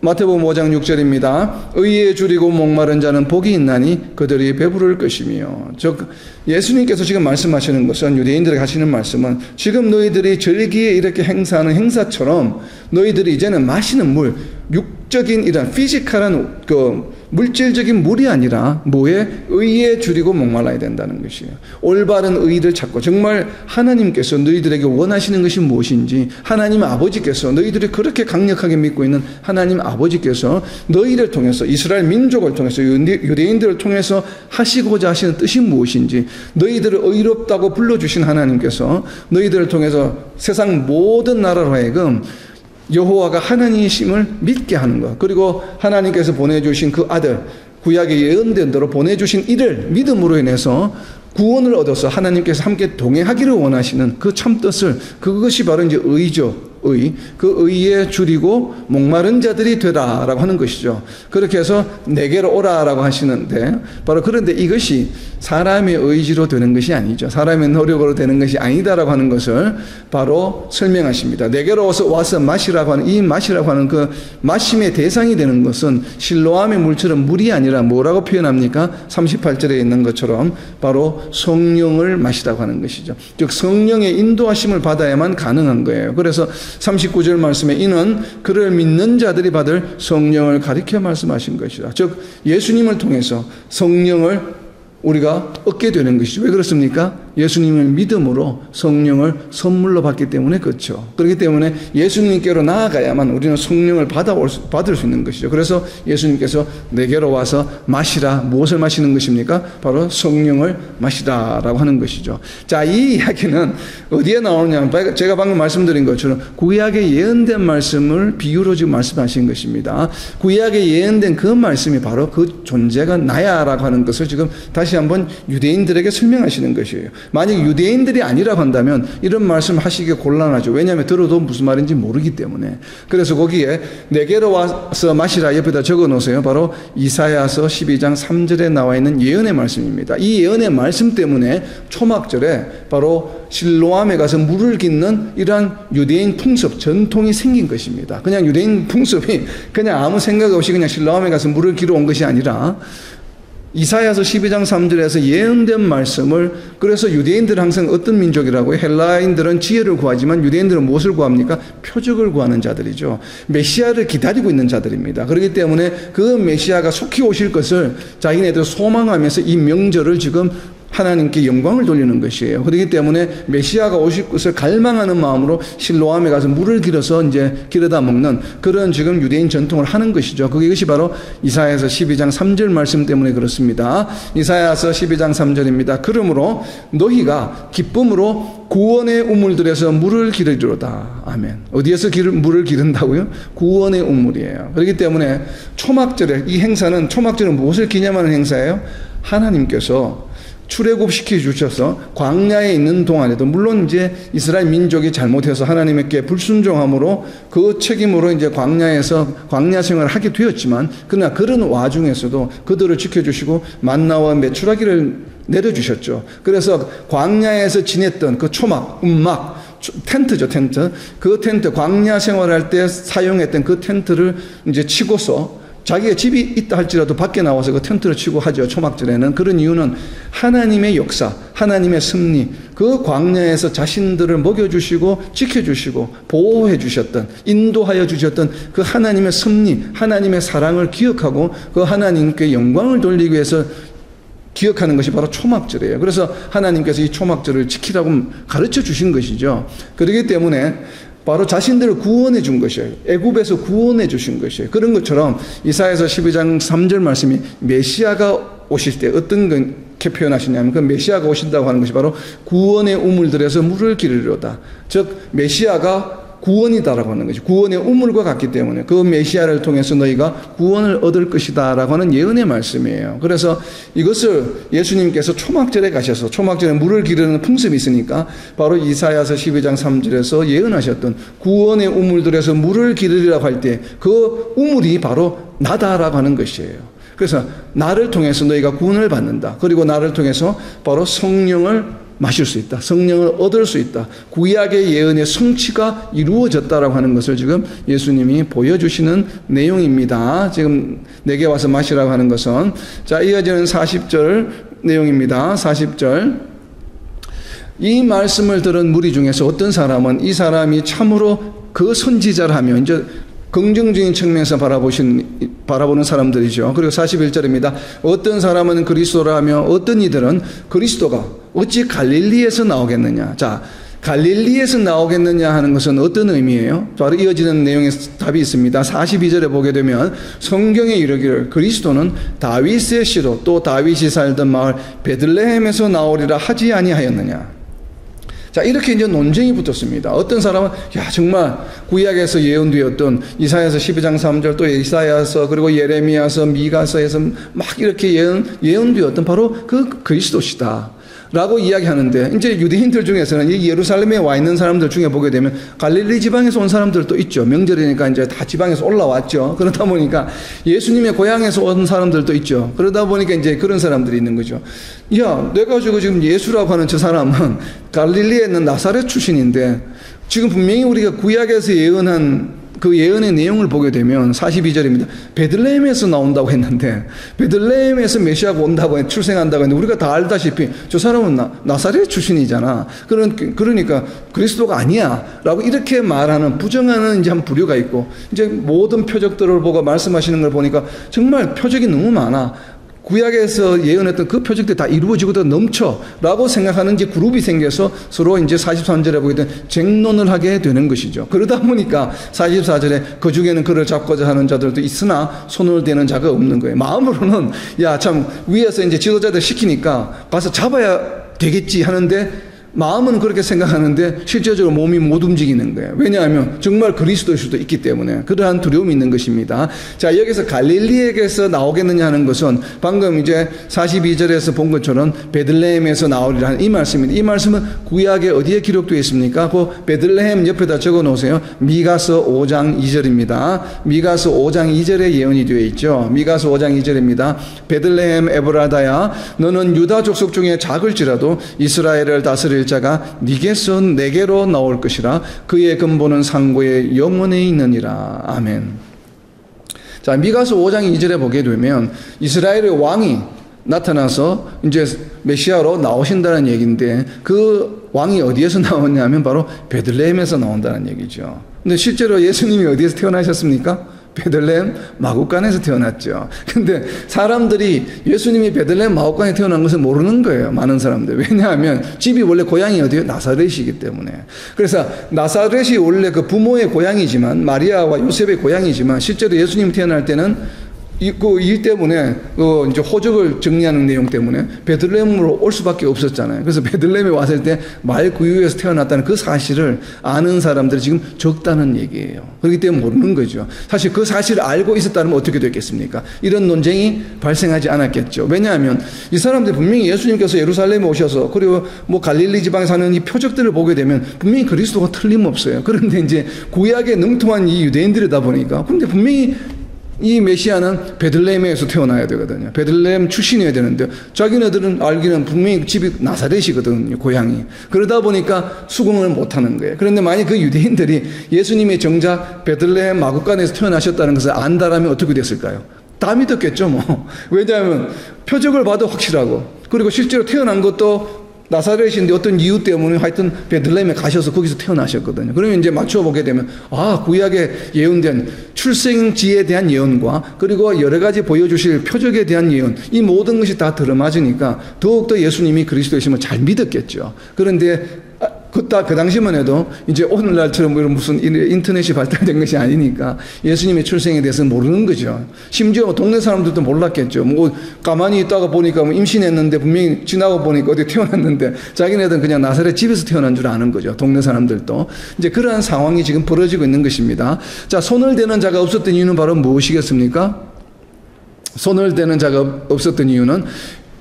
마태복음 5장 6절입니다. 의에 주리고 목마른 자는 복이 있나니 그들이 배부를 것이며. 즉, 예수님께서 지금 말씀하시는 것은, 유대인들에게 하시는 말씀은, 지금 너희들이 절기에 이렇게 행사하는 행사처럼 너희들이 이제는 마시는 물, 육적인 이런 피지컬한 그 물질적인 물이 아니라 뭐에? 의에 줄이고 목말라야 된다는 것이에요. 올바른 의의를 찾고 정말 하나님께서 너희들에게 원하시는 것이 무엇인지, 하나님 아버지께서 너희들이 그렇게 강력하게 믿고 있는 하나님 아버지께서 너희를 통해서, 이스라엘 민족을 통해서, 유대인들을 통해서 하시고자 하시는 뜻이 무엇인지, 너희들을 의롭다고 불러주신 하나님께서 너희들을 통해서 세상 모든 나라로 하여금 여호와가 하나님이심을 믿게 하는 것, 그리고 하나님께서 보내주신 그 아들, 구약에 예언된 대로 보내주신 이를 믿음으로 인해서 구원을 얻어서 하나님께서 함께 동행하기를 원하시는 그 참뜻을, 그것이 바로 이제 의죠. 의, 그 의에 줄이고 목마른 자들이 되라라고 하는 것이죠. 그렇게 해서 내게로 오라라고 하시는데, 바로 그런데 이것이 사람의 의지로 되는 것이 아니죠. 사람의 노력으로 되는 것이 아니다라고 하는 것을 바로 설명하십니다. 내게로 와서 마시라고 하는 이 마시라고 하는 그 마심의 대상이 되는 것은 실로암의 물처럼 물이 아니라 뭐라고 표현합니까? 38절에 있는 것처럼 바로 성령을 마시라고 하는 것이죠. 즉 성령의 인도하심을 받아야만 가능한 거예요. 그래서 39절 말씀에 이는 그를 믿는 자들이 받을 성령을 가리켜 말씀하신 것이다. 즉 예수님을 통해서 성령을 우리가 얻게 되는 것이죠. 왜 그렇습니까? 예수님을 믿음으로 성령을 선물로 받기 때문에 그렇죠. 그렇기 때문에 예수님께로 나아가야만 우리는 성령을 받을 수 있는 것이죠. 그래서 예수님께서 내게로 와서 마시라. 무엇을 마시는 것입니까? 바로 성령을 마시라라고 하는 것이죠. 자, 이 이야기는 어디에 나오느냐? 제가 방금 말씀드린 것처럼 구약에 예언된 말씀을 비유로 지금 말씀하신 것입니다. 구약에 예언된 그 말씀이 바로 그 존재가 나야라고 하는 것을 지금 다시 한번 유대인들에게 설명하시는 것이에요. 만약 유대인들이 아니라고 한다면 이런 말씀 하시기 곤란하죠. 왜냐하면 들어도 무슨 말인지 모르기 때문에. 그래서 거기에 내게로 와서 마시라 옆에다 적어놓으세요. 바로 이사야서 12장 3절에 나와 있는 예언의 말씀입니다. 이 예언의 말씀 때문에 초막절에 바로 실로암에 가서 물을 깃는 이러한 유대인 풍습, 전통이 생긴 것입니다. 그냥 유대인 풍습이 그냥 아무 생각 없이 그냥 실로암에 가서 물을 기러 온 것이 아니라 이사야서 12장 3절에서 예언된 말씀을, 그래서 유대인들은 항상 어떤 민족이라고요? 헬라인들은 지혜를 구하지만 유대인들은 무엇을 구합니까? 표적을 구하는 자들이죠. 메시아를 기다리고 있는 자들입니다. 그렇기 때문에 그 메시아가 속히 오실 것을 자기네들 소망하면서 이 명절을 지금 하나님께 영광을 돌리는 것이에요. 그렇기 때문에 메시아가 오실 것을 갈망하는 마음으로 실로암에 가서 물을 길어서 이제 길어다 먹는 그런 지금 유대인 전통을 하는 것이죠. 그것이 바로 이사야서 12장 3절 말씀 때문에 그렇습니다. 이사야서 12장 3절입니다. 그러므로 너희가 기쁨으로 구원의 우물들에서 물을 기르리로다. 아멘. 어디에서 물을 기른다고요? 구원의 우물이에요. 그렇기 때문에 초막절에 이 행사는, 초막절은 무엇을 기념하는 행사예요? 하나님께서 출애굽시켜 주셔서 광야에 있는 동안에도, 물론 이제 이스라엘 민족이 잘못해서 하나님께 불순종함으로 그 책임으로 이제 광야 생활을 하게 되었지만, 그러나 그런 와중에서도 그들을 지켜주시고 만나와 메추라기를 내려주셨죠. 그래서 광야에서 지냈던 그 초막, 움막, 텐트죠, 텐트. 그 텐트, 광야 생활할 때 사용했던 그 텐트를 이제 치고서 자기의 집이 있다 할지라도 밖에 나와서 그 텐트를 치고 하죠. 초막절에는. 그런 이유는 하나님의 역사, 하나님의 섭리, 그 광야에서 자신들을 먹여주시고 지켜주시고 보호해 주셨던, 인도하여 주셨던 그 하나님의 섭리, 하나님의 사랑을 기억하고 그 하나님께 영광을 돌리기 위해서 기억하는 것이 바로 초막절이에요. 그래서 하나님께서 이 초막절을 지키라고 가르쳐 주신 것이죠. 그렇기 때문에 바로 자신들을 구원해 준 것이에요. 애굽에서 구원해 주신 것이에요. 그런 것처럼 이사야서 12장 3절 말씀이 메시아가 오실 때 어떤 게 표현하시냐면, 그 메시아가 오신다고 하는 것이 바로 구원의 우물들에서 물을 기르리로다. 즉 메시아가 구원이다라고 하는 것이 구원의 우물과 같기 때문에 그 메시아를 통해서 너희가 구원을 얻을 것이다 라고 하는 예언의 말씀이에요. 그래서 이것을 예수님께서 초막절에 가셔서 초막절에 물을 기르는 풍습이 있으니까 바로 이사야서 12장 3절에서 예언하셨던 구원의 우물들에서 물을 기르리라고 할 때 그 우물이 바로 나다라고 하는 것이에요. 그래서 나를 통해서 너희가 구원을 받는다. 그리고 나를 통해서 바로 성령을 마실 수 있다. 성령을 얻을 수 있다. 구약의 예언의 성취가 이루어졌다라고 하는 것을 지금 예수님이 보여주시는 내용입니다. 지금 내게 와서 마시라고 하는 것은. 자, 이어지는 40절 내용입니다. 40절. 이 말씀을 들은 무리 중에서 어떤 사람은 이 사람이 참으로 그 선지자라며, 이제 긍정적인 측면에서 바라보는 사람들이죠. 그리고 41절입니다. 어떤 사람은 그리스도라 하며 어떤 이들은 그리스도가 어찌 갈릴리에서 나오겠느냐. 자, 갈릴리에서 나오겠느냐 하는 것은 어떤 의미예요? 바로 이어지는 내용에 답이 있습니다. 42절에 보게 되면 성경에 이르기를 그리스도는 다윗의 씨로 또 다윗이 살던 마을 베들레헴에서 나오리라 하지 아니하였느냐. 자, 이렇게 이제 논쟁이 붙었습니다. 어떤 사람은 야, 정말 구약에서 예언되었던 이사야서 12장 3절 또 이사야서 그리고 예레미야서 미가서에서 막 이렇게 예언되었던 바로 그 그리스도시다 라고 이야기하는데, 이제 유대인들 중에서는 이 예루살렘에 와 있는 사람들 중에 보게 되면 갈릴리 지방에서 온 사람들도 있죠. 명절이니까 이제 다 지방에서 올라왔죠. 그러다 보니까 예수님의 고향에서 온 사람들도 있죠. 그러다 보니까 이제 그런 사람들이 있는 거죠. 야, 내가 가지고 지금 예수라고 하는 저 사람은 갈릴리에 있는 나사렛 출신인데, 지금 분명히 우리가 구약에서 예언한 그 예언의 내용을 보게 되면 42절입니다. 베들레헴에서 나온다고 했는데, 베들레헴에서 메시아가 온다고, 출생한다고 했는데, 우리가 다 알다시피 저 사람은 나사렛 출신이잖아. 그러니까 그리스도가 아니야. 라고 이렇게 말하는, 부정하는 이제 한 부류가 있고, 이제 모든 표적들을 보고 말씀하시는 걸 보니까 정말 표적이 너무 많아. 구약에서 예언했던 그 표적들이 다 이루어지고 다 넘쳐라고 생각하는 이제 그룹이 생겨서 서로 이제 43절에 보게 되면 쟁론을 하게 되는 것이죠. 그러다 보니까 44절에 그 중에는 그를 잡고자 하는 자들도 있으나 손을 대는 자가 없는 거예요. 마음으로는 야, 참 위에서 이제 지도자들 시키니까 가서 잡아야 되겠지 하는데, 마음은 그렇게 생각하는데 실제적으로 몸이 못 움직이는 거예요. 왜냐하면 정말 그리스도일 수도 있기 때문에 그러한 두려움이 있는 것입니다. 자, 여기서 갈릴리에게서 나오겠느냐 하는 것은 방금 이제 42절에서 본 것처럼 베들레헴에서 나오리라 하는 이 말씀입니다. 이 말씀은 구약에 어디에 기록되어 있습니까? 그 베들레헴 옆에다 적어 놓으세요. 미가서 5장 2절입니다. 미가서 5장 2절에 예언이 되어 있죠. 미가서 5장 2절입니다. 베들레헴 에브라다야, 너는 유다 족속 중에 작을지라도 이스라엘을 다스릴 자가 네게서 내게로 나올 것이라. 그의 근본은 상고의 영원에 있느니라. 아멘. 자, 미가서 5장 2절에 보게 되면 이스라엘의 왕이 나타나서 이제 메시아로 나오신다는 얘기인데, 그 왕이 어디에서 나오냐면 바로 베들레헴에서 나온다는 얘기죠. 근데 실제로 예수님이 어디에서 태어나셨습니까? 베들레헴 마구간에서 태어났죠. 근데 사람들이 예수님이 베들레헴 마구간에 태어난 것을 모르는 거예요. 많은 사람들. 왜냐하면 집이 원래 고향이 어디예요? 나사렛이기 때문에. 그래서 나사렛이 원래 그 부모의 고향이지만, 마리아와 요셉의 고향이지만, 실제로 예수님 태어날 때는 그 일 때문에, 그 이제 호적을 정리하는 내용 때문에 베들레헴으로 올 수밖에 없었잖아요. 그래서 베들레헴에 왔을 때 말 구유에서 태어났다는 그 사실을 아는 사람들이 지금 적다는 얘기예요. 그렇기 때문에 모르는 거죠. 사실 그 사실을 알고 있었다면 어떻게 됐겠습니까? 이런 논쟁이 발생하지 않았겠죠. 왜냐하면 이 사람들 분명히 예수님께서 예루살렘에 오셔서, 그리고 뭐 갈릴리 지방에 사는 이 표적들을 보게 되면 분명히 그리스도가 틀림없어요. 그런데 이제 구약에 능통한 이 유대인들이다 보니까, 근데 분명히 이 메시아는 베들레헴에서 태어나야 되거든요. 베들레헴 출신이어야 되는데, 자기네들은 알기는 분명히 집이 나사렛이거든요, 고향이. 그러다 보니까 수긍을 못하는 거예요. 그런데 만약 그 유대인들이 예수님이 정작 베들레헴 마구간에서 태어나셨다는 것을 안다라면 어떻게 됐을까요? 다 믿었겠죠, 뭐. 왜냐하면 표적을 봐도 확실하고, 그리고 실제로 태어난 것도 나사렛인데 어떤 이유 때문에 하여튼 베들레헴에 가셔서 거기서 태어나셨거든요. 그러면 이제 맞춰보게 되면, 아, 구약에 예언된 출생지에 대한 예언과 그리고 여러 가지 보여주실 표적에 대한 예언, 이 모든 것이 다 들어맞으니까 더욱더 예수님이 그리스도이심을 잘 믿었겠죠. 그런데 그 당시만 해도 이제 오늘날처럼 무슨 인터넷이 발달된 것이 아니니까 예수님의 출생에 대해서는 모르는 거죠. 심지어 동네 사람들도 몰랐겠죠. 뭐 가만히 있다가 보니까 뭐 임신했는데, 분명히 지나고 보니까 어디 태어났는데, 자기네들은 그냥 나사렛 집에서 태어난 줄 아는 거죠. 동네 사람들도. 이제 그러한 상황이 지금 벌어지고 있는 것입니다. 자, 손을 대는 자가 없었던 이유는 바로 무엇이겠습니까? 손을 대는 자가 없었던 이유는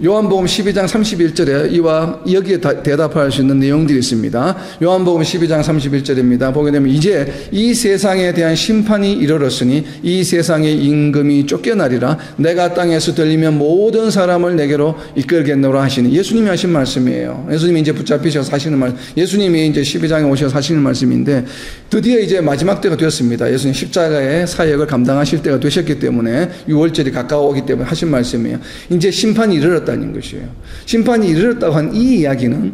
요한복음 12장 31절에 이와 여기에 대답할 수 있는 내용들이 있습니다. 요한복음 12장 31절입니다. 보게 되면 이제 이 세상에 대한 심판이 이르렀으니 이 세상의 임금이 쫓겨나리라. 내가 땅에서 들리면 모든 사람을 내게로 이끌겠노라 하시니, 예수님이 하신 말씀이에요. 예수님이 이제 붙잡히셔서 하시는 말, 예수님이 이제 12장에 오셔서 하시는 말씀인데, 드디어 이제 마지막 때가 되었습니다. 예수님 십자가의 사역을 감당하실 때가 되셨기 때문에, 유월절이 가까워오기 때문에 하신 말씀이에요. 이제 심판이 이르렀다. 것이에요. 심판이 이르렀다고 한 이 이야기는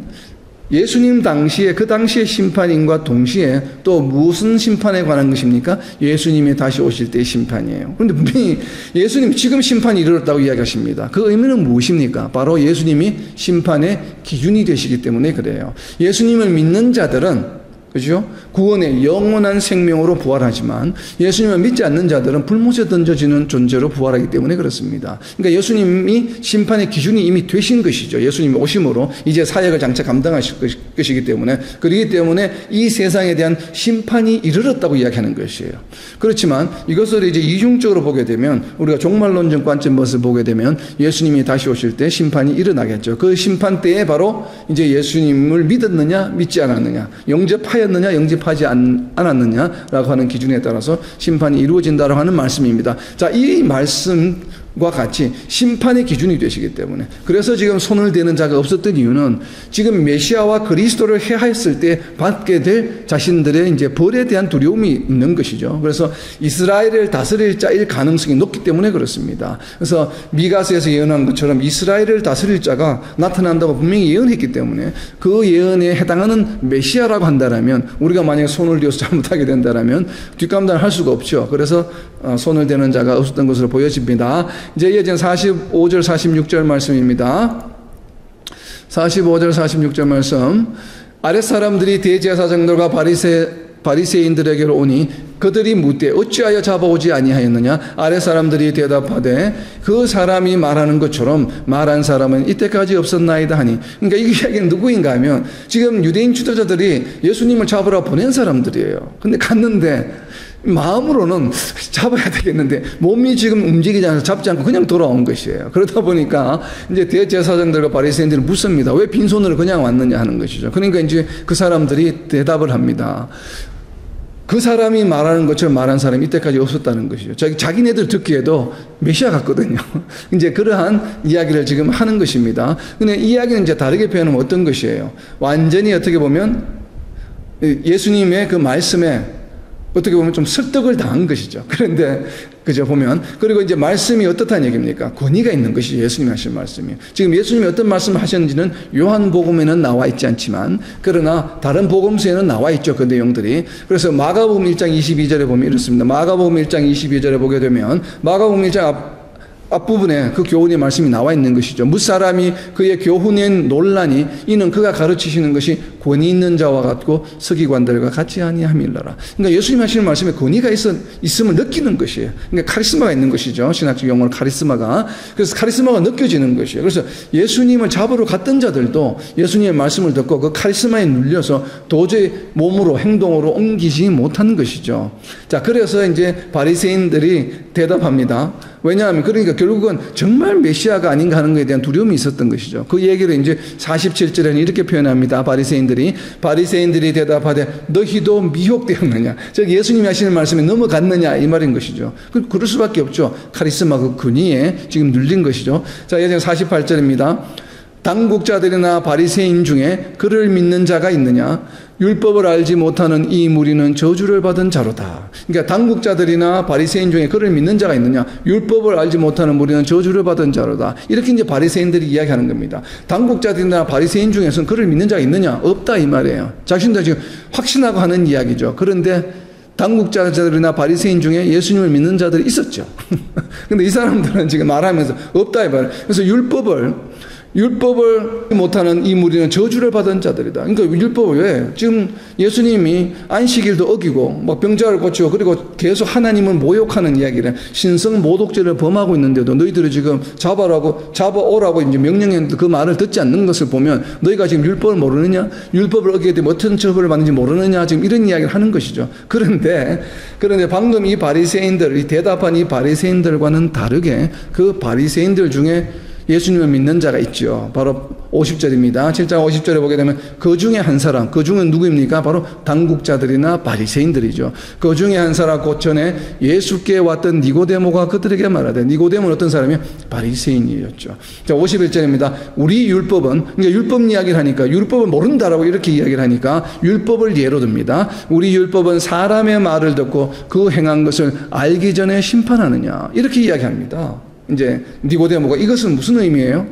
예수님 당시에 그 당시의 심판인과 동시에 또 무슨 심판에 관한 것입니까? 예수님이 다시 오실 때의 심판이에요. 그런데 분명히 예수님 지금 심판이 이르렀다고 이야기하십니다. 그 의미는 무엇입니까? 바로 예수님이 심판의 기준이 되시기 때문에 그래요. 예수님을 믿는 자들은 그죠? 구원의 영원한 생명으로 부활하지만 예수님을 믿지 않는 자들은 불못에 던져지는 존재로 부활하기 때문에 그렇습니다. 그러니까 예수님이 심판의 기준이 이미 되신 것이죠. 예수님의 오심으로 이제 사역을 장차 감당하실 것이기 때문에, 그렇기 때문에 이 세상에 대한 심판이 이르렀다고 이야기하는 것이에요. 그렇지만 이것을 이제 이중적으로 보게 되면, 우리가 종말론적 관점에서 보게 되면 예수님이 다시 오실 때 심판이 일어나겠죠. 그 심판 때에 바로 이제 예수님을 믿었느냐 믿지 않았느냐, 영접하여 였느냐 영접하지 않았느냐라고 하는 기준에 따라서 심판이 이루어진다고 하는 말씀입니다. 자, 이 말씀과 같이 심판의 기준이 되시기 때문에, 그래서 지금 손을 대는 자가 없었던 이유는 지금 메시아와 그리스도를 해하였을 때 받게 될 자신들의 이제 벌에 대한 두려움이 있는 것이죠. 그래서 이스라엘을 다스릴 자일 가능성이 높기 때문에 그렇습니다. 그래서 미가서에서 예언한 것처럼 이스라엘을 다스릴 자가 나타난다고 분명히 예언했기 때문에 그 예언에 해당하는 메시아라고 한다면, 우리가 만약에 손을 대어서 잘못하게 된다면 뒷감당을 할 수가 없죠. 그래서 손을 대는 자가 없었던 것으로 보여집니다. 이제 예전 45절 46절 말씀입니다. 45절 46절 말씀. 아랫사람들이 대제사장들과 바리새인들에게로 오니 그들이 묻되 어찌하여 잡아오지 아니하였느냐. 아랫사람들이 대답하되 그 사람이 말하는 것처럼 말한 사람은 이때까지 없었나이다 하니. 그러니까 이 이야기는 누구인가 하면, 지금 유대인 지도자들이 예수님을 잡으러 보낸 사람들이에요. 근데 갔는데 마음으로는 잡아야 되겠는데 몸이 지금 움직이지 않아서 잡지 않고 그냥 돌아온 것이에요. 그러다 보니까 이제 대제사장들과 바리새인들은 묻습니다. 왜 빈손으로 그냥 왔느냐 하는 것이죠. 그러니까 이제 그 사람들이 대답을 합니다. 그 사람이 말하는 것처럼 말한 사람이 이때까지 없었다는 것이죠. 자기네들 듣기에도 메시아 같거든요. 이제 그러한 이야기를 지금 하는 것입니다. 근데 이야기는 이제 다르게 표현하면 어떤 것이에요? 완전히 어떻게 보면 예수님의 그 말씀에 어떻게 보면 좀 설득을 당한 것이죠. 그런데 그죠, 보면. 그리고 이제 말씀이 어떻다는 얘기입니까? 권위가 있는 것이 예수님이 하신 말씀이에요. 지금 예수님이 어떤 말씀을 하셨는지는 요한복음에는 나와 있지 않지만, 그러나 다른 복음서에는 나와 있죠, 그 내용들이. 그래서 마가복음 1장 22절에 보면 이렇습니다. 마가복음 1장 22절에 보게 되면, 마가복음 1장 앞부분에 그 교훈의 말씀이 나와 있는 것이죠. 무사람이 그의 교훈엔 논란이, 이는 그가 가르치시는 것이 권위 있는 자와 같고 서기관들과 같지 아니함일러라. 그러니까 예수님 하시는 말씀에 권위가 있음을 느끼는 것이에요. 그러니까 카리스마가 있는 것이죠. 신학적 용어로 카리스마가. 그래서 카리스마가 느껴지는 것이에요. 그래서 예수님을 잡으러 갔던 자들도 예수님의 말씀을 듣고 그 카리스마에 눌려서 도저히 몸으로 행동으로 옮기지 못한 것이죠. 자, 그래서 이제 바리새인들이 대답합니다. 왜냐하면, 그러니까 결국은 정말 메시아가 아닌가 하는 것에 대한 두려움이 있었던 것이죠. 그 얘기를 이제 47절에는 이렇게 표현합니다. 바리새인들이 대답하되 너희도 미혹되었느냐. 즉 예수님이 하시는 말씀에 넘어갔느냐 이 말인 것이죠. 그럴 수밖에 없죠. 카리스마 그 권위에 지금 눌린 것이죠. 자, 이제 48절입니다. 당국자들이나 바리새인 중에 그를 믿는 자가 있느냐. 율법을 알지 못하는 이 무리는 저주를 받은 자로다. 그러니까 당국자들이나 바리새인 중에 그를 믿는 자가 있느냐. 율법을 알지 못하는 무리는 저주를 받은 자로다. 이렇게 이제 바리새인들이 이야기하는 겁니다. 당국자들이나 바리새인 중에서는 그를 믿는 자가 있느냐. 없다 이 말이에요. 자신들 지금 확신하고 하는 이야기죠. 그런데 당국자들이나 바리새인 중에 예수님을 믿는 자들이 있었죠. 근데 이 사람들은 지금 말하면서 없다 이 말이에요. 그래서 율법을 못하는 이 무리는 저주를 받은 자들이다. 그러니까 율법을 왜? 지금 예수님이 안식일도 어기고 막 병자를 고치고 그리고 계속 하나님을 모욕하는 이야기를, 신성 모독죄를 범하고 있는데도 너희들이 지금 잡아오라고 이제 명령했는데 그 말을 듣지 않는 것을 보면, 너희가 지금 율법을 모르느냐? 율법을 어기게 되면 어떤 처벌을 받는지 모르느냐? 지금 이런 이야기를 하는 것이죠. 그런데 방금 이 바리새인들이 대답한 이 바리새인들과는 다르게 그 바리새인들 중에 예수님을 믿는 자가 있죠. 바로 50절입니다. 7장 50절에 보게 되면 그 중에 한 사람, 그 중은 누구입니까? 바로 당국자들이나 바리새인들이죠. 그 중에 한 사람 곧 전에 예수께 왔던 니고데모가 그들에게 말하되. 니고데모는 어떤 사람이에요? 바리새인이었죠. 자, 51절입니다. 우리 율법은, 그러니까 율법 이야기를 하니까, 율법을 모른다라고 이렇게 이야기를 하니까 율법을 예로 듭니다. 우리 율법은 사람의 말을 듣고 그 행한 것을 알기 전에 심판하느냐. 이렇게 이야기합니다. 이제 니고데모가 이것은 무슨 의미예요?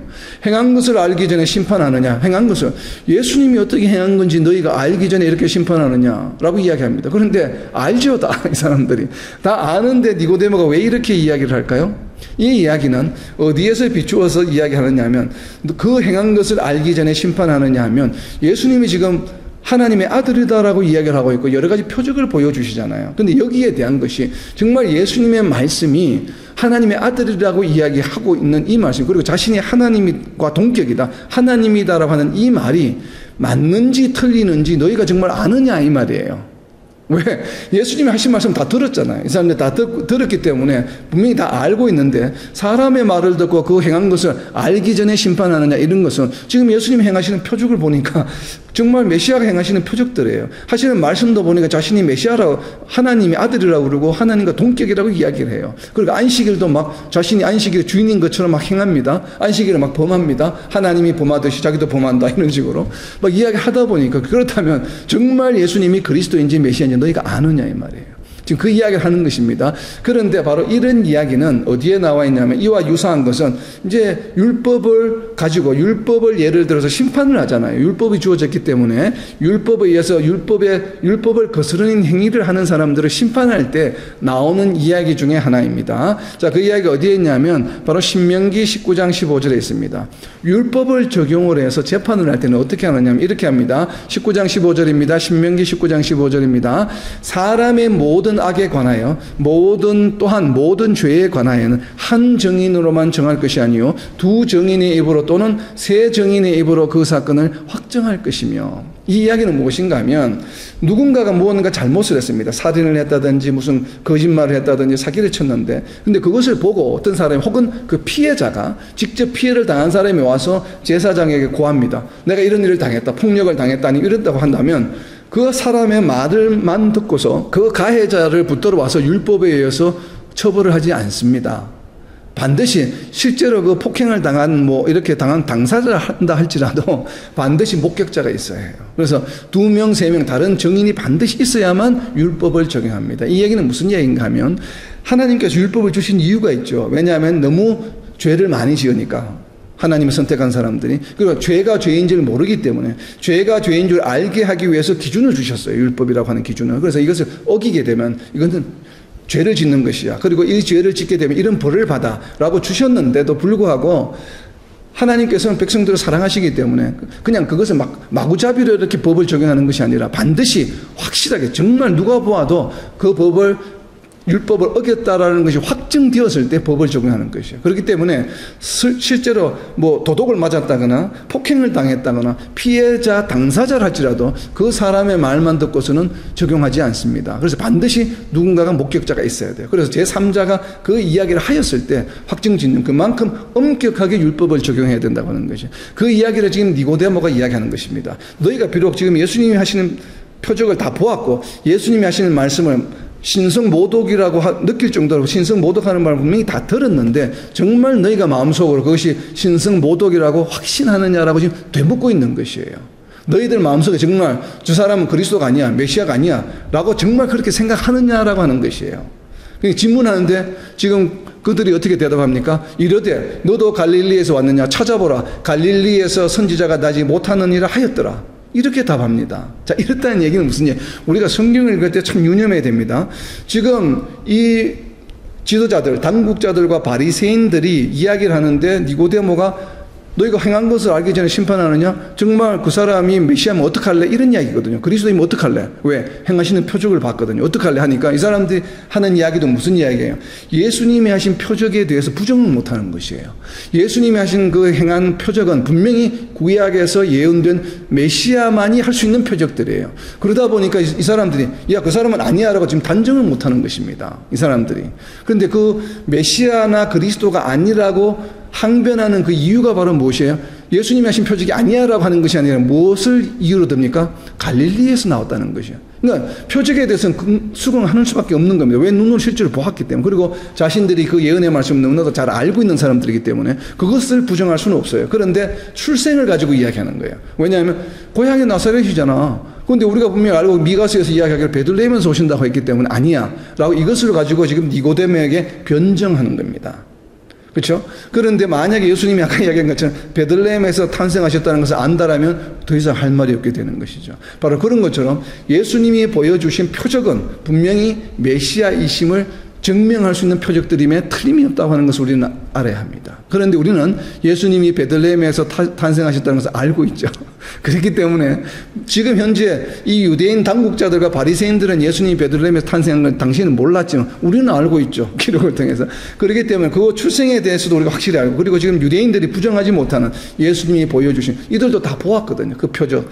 행한 것을 알기 전에 심판하느냐? 행한 것을 예수님이 어떻게 행한 건지 너희가 알기 전에 이렇게 심판하느냐? 라고 이야기합니다. 그런데 알죠, 다 이 사람들이. 다 아는데 니고데모가 왜 이렇게 이야기를 할까요? 이 이야기는 어디에서 비추어서 이야기하느냐 하면, 그 행한 것을 알기 전에 심판하느냐 하면, 예수님이 지금 하나님의 아들이다라고 이야기를 하고 있고 여러 가지 표적을 보여주시잖아요. 근데 여기에 대한 것이 정말 예수님의 말씀이 하나님의 아들이라고 이야기하고 있는 이 말씀, 그리고 자신이 하나님과 동격이다, 하나님이다라고 하는 이 말이 맞는지 틀리는지 너희가 정말 아느냐 이 말이에요. 왜? 예수님이 하신 말씀 다 들었잖아요. 이 사람들 다 들었기 때문에 분명히 다 알고 있는데, 사람의 말을 듣고 그 행한 것을 알기 전에 심판하느냐, 이런 것은 지금 예수님이 행하시는 표적을 보니까 정말 메시아가 행하시는 표적들이에요. 하시는 말씀도 보니까 자신이 메시아라고, 하나님의 아들이라고 그러고 하나님과 동격이라고 이야기를 해요. 그리고 안식일도 막 자신이 안식일의 주인인 것처럼 막 행합니다. 안식일을 막 범합니다. 하나님이 범하듯이 자기도 범한다, 이런 식으로 막 이야기하다 보니까, 그렇다면 정말 예수님이 그리스도인지 메시아인지 너희가 아느냐 이 말이에요. 지금 그 이야기를 하는 것입니다. 그런데 바로 이런 이야기는 어디에 나와 있냐면, 이와 유사한 것은 이제 율법을 가지고, 율법을 예를 들어서 심판을 하잖아요. 율법이 주어졌기 때문에 율법에 의해서 율법을 거스르는 행위를 하는 사람들을 심판할 때 나오는 이야기 중에 하나입니다. 자, 그 이야기가 어디에 있냐면 바로 신명기 19장 15절에 있습니다. 율법을 적용을 해서 재판을 할 때는 어떻게 하느냐면 이렇게 합니다. 19장 15절입니다. 신명기 19장 15절입니다. 사람의 모든 악에 관하여, 또한 모든 죄에 관하여는 한 정인으로만 정할 것이 아니요 두 정인의 입으로 또는 세 정인의 입으로 그 사건을 확정할 것이며. 이 이야기는 무엇인가 하면, 누군가가 무언가 잘못을 했습니다. 살인을 했다든지 무슨 거짓말을 했다든지 사기를 쳤는데, 근데 그것을 보고 어떤 사람이, 혹은 그 피해자가 직접 피해를 당한 사람이 와서 제사장에게 고합니다. 내가 이런 일을 당했다, 폭력을 당했다, 아니 이랬다고 한다면, 그 사람의 말을만 듣고서 그 가해자를 붙들어 와서 율법에 의해서 처벌을 하지 않습니다. 반드시 실제로 그 폭행을 당한, 이렇게 당한 당사자를 한다 할지라도 반드시 목격자가 있어야 해요. 그래서 2명, 3명 다른 증인이 반드시 있어야만 율법을 적용합니다. 이 얘기는 무슨 얘기인가 하면, 하나님께서 율법을 주신 이유가 있죠. 왜냐하면 너무 죄를 많이 지으니까, 하나님을 선택한 사람들이. 그리고 죄가 죄인지를 모르기 때문에, 죄가 죄인 줄 알게 하기 위해서 기준을 주셨어요. 율법이라고 하는 기준을. 그래서 이것을 어기게 되면 이것은 죄를 짓는 것이야, 그리고 이 죄를 짓게 되면 이런 벌을 받아 라고 주셨는데도 불구하고 하나님께서는 백성들을 사랑하시기 때문에 그냥 그것을 막 마구잡이로 이렇게 법을 적용하는 것이 아니라, 반드시 확실하게 정말 누가 보아도 그 법을, 율법을 어겼다라는 것이 확증되었을 때 법을 적용하는 것이에요. 그렇기 때문에 실제로 도덕을 맞았다거나 폭행을 당했다거나 피해자 당사자를 할지라도 그 사람의 말만 듣고서는 적용하지 않습니다. 그래서 반드시 누군가가, 목격자가 있어야 돼요. 그래서 제3자가 그 이야기를 하였을 때 확증짓는, 그만큼 엄격하게 율법을 적용해야 된다고 하는 것이에요. 그 이야기를 지금 니고데모가 이야기하는 것입니다. 너희가 비록 지금 예수님이 하시는 표적을 다 보았고, 예수님이 하시는 말씀을 신성모독이라고 느낄 정도로, 신성모독하는 말을 분명히 다 들었는데, 정말 너희가 마음속으로 그것이 신성모독이라고 확신하느냐라고 지금 되묻고 있는 것이에요. 너희들 마음속에 정말 저 사람은 그리스도가 아니야, 메시아가 아니야 라고 정말 그렇게 생각하느냐라고 하는 것이에요. 질문하는데 지금 그들이 어떻게 대답합니까? 이르되 너도 갈릴리에서 왔느냐? 찾아보라, 갈릴리에서 선지자가 나지 못하느니라 하였더라. 이렇게 답합니다. 자, 이렇다는 얘기는 무슨 얘기? 우리가 성경을 읽을 때 참 유념해야 됩니다. 지금 이 지도자들, 당국자들과 바리새인들이 이야기를 하는데, 니고데모가 너희가 행한 것을 알기 전에 심판하느냐? 정말 그 사람이 메시아면 어떡할래? 이런 이야기거든요. 그리스도이면 어떡할래? 왜? 행하시는 표적을 봤거든요. 어떡할래? 하니까 이 사람들이 하는 이야기도 무슨 이야기예요? 예수님이 하신 표적에 대해서 부정을 못하는 것이에요. 예수님이 하신 그 행한 표적은 분명히 구약에서 예언된 메시아만이 할 수 있는 표적들이에요. 그러다 보니까 이 사람들이, 야, 그 사람은 아니야 라고 지금 단정을 못하는 것입니다. 이 사람들이. 그런데 그 메시아나 그리스도가 아니라고 항변하는 그 이유가 바로 무엇이에요? 예수님이 하신 표적이 아니야라고 하는 것이 아니라 무엇을 이유로 듭니까? 갈릴리에서 나왔다는 것이에요. 그러니까 표적에 대해서는 수긍하는 수밖에 없는 겁니다. 왜? 눈으로 실제로 보았기 때문에. 그리고 자신들이 그 예언의 말씀을 너무나도 잘 알고 있는 사람들이기 때문에 그것을 부정할 수는 없어요. 그런데 출생을 가지고 이야기하는 거예요. 왜냐하면 고향이 나사렛이잖아. 그런데 우리가 분명히 알고, 미가서에서 이야기하기를 베들레헴에서 오신다고 했기 때문에 아니야라고, 이것을 가지고 지금 니고데모에게 변정하는 겁니다. 그렇죠? 그런데 만약에 예수님이 아까 이야기한 것처럼 베들레헴에서 탄생하셨다는 것을 안다라면 더 이상 할 말이 없게 되는 것이죠. 바로 그런 것처럼 예수님이 보여주신 표적은 분명히 메시아이심을 증명할 수 있는 표적들임에 틀림이 없다고 하는 것을 우리는 알아야 합니다. 그런데 우리는 예수님이 베들레헴에서 탄생하셨다는 것을 알고 있죠. 그렇기 때문에 지금 현재 이 유대인 당국자들과 바리새인들은 예수님이 베들레헴에서 탄생한 건 당신은 몰랐지만 우리는 알고 있죠. 기록을 통해서. 그렇기 때문에 그 출생에 대해서도 우리가 확실히 알고, 그리고 지금 유대인들이 부정하지 못하는 예수님이 보여주신, 이들도 다 보았거든요. 그 표적,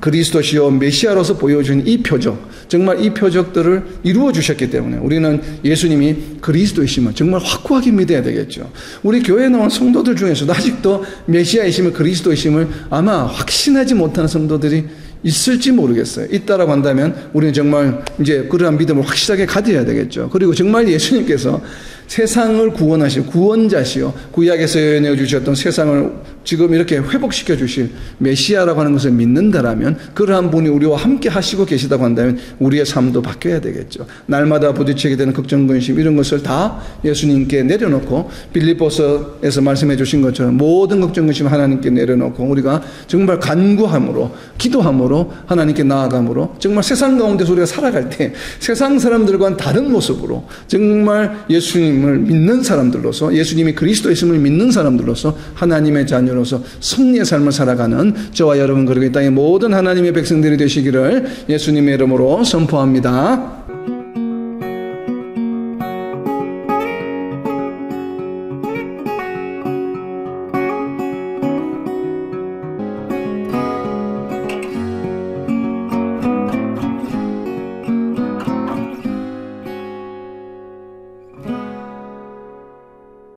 그리스도시요 메시아로서 보여주신 이 표적, 정말 이 표적들을 이루어 주셨기 때문에 우리는 예수님이 그리스도이심을 정말 확고하게 믿어야 되겠죠. 우리 교회에 나온 성도들 중에서도 아직도 메시아이심을, 그리스도이심을 아마 확신하지 못하는 성도들이 있을지 모르겠어요. 있다라고 한다면 우리는 정말 이제 그러한 믿음을 확실하게 가져야 되겠죠. 그리고 정말 예수님께서 세상을 구원하시고 구원자시요, 구약에서 예언해 주셨던 세상을 지금 이렇게 회복시켜 주실 메시아라고 하는 것을 믿는다라면, 그러한 분이 우리와 함께 하시고 계시다고 한다면 우리의 삶도 바뀌어야 되겠죠. 날마다 부딪히게 되는 걱정, 근심, 이런 것을 다 예수님께 내려놓고, 빌립보서에서 말씀해 주신 것처럼 모든 걱정, 근심 하나님께 내려놓고, 우리가 정말 간구함으로, 기도함으로, 하나님께 나아감으로, 정말 세상 가운데서 우리가 살아갈 때 세상 사람들과는 다른 모습으로, 정말 예수님을 믿는 사람들로서, 예수님이 그리스도이심을 믿는 사람들로서, 하나님의 자녀 로서 승리의 삶을 살아가는 저와 여러분, 그리고 이 땅의 모든 하나님의 백성들이 되시기를 예수님의 이름으로 선포합니다.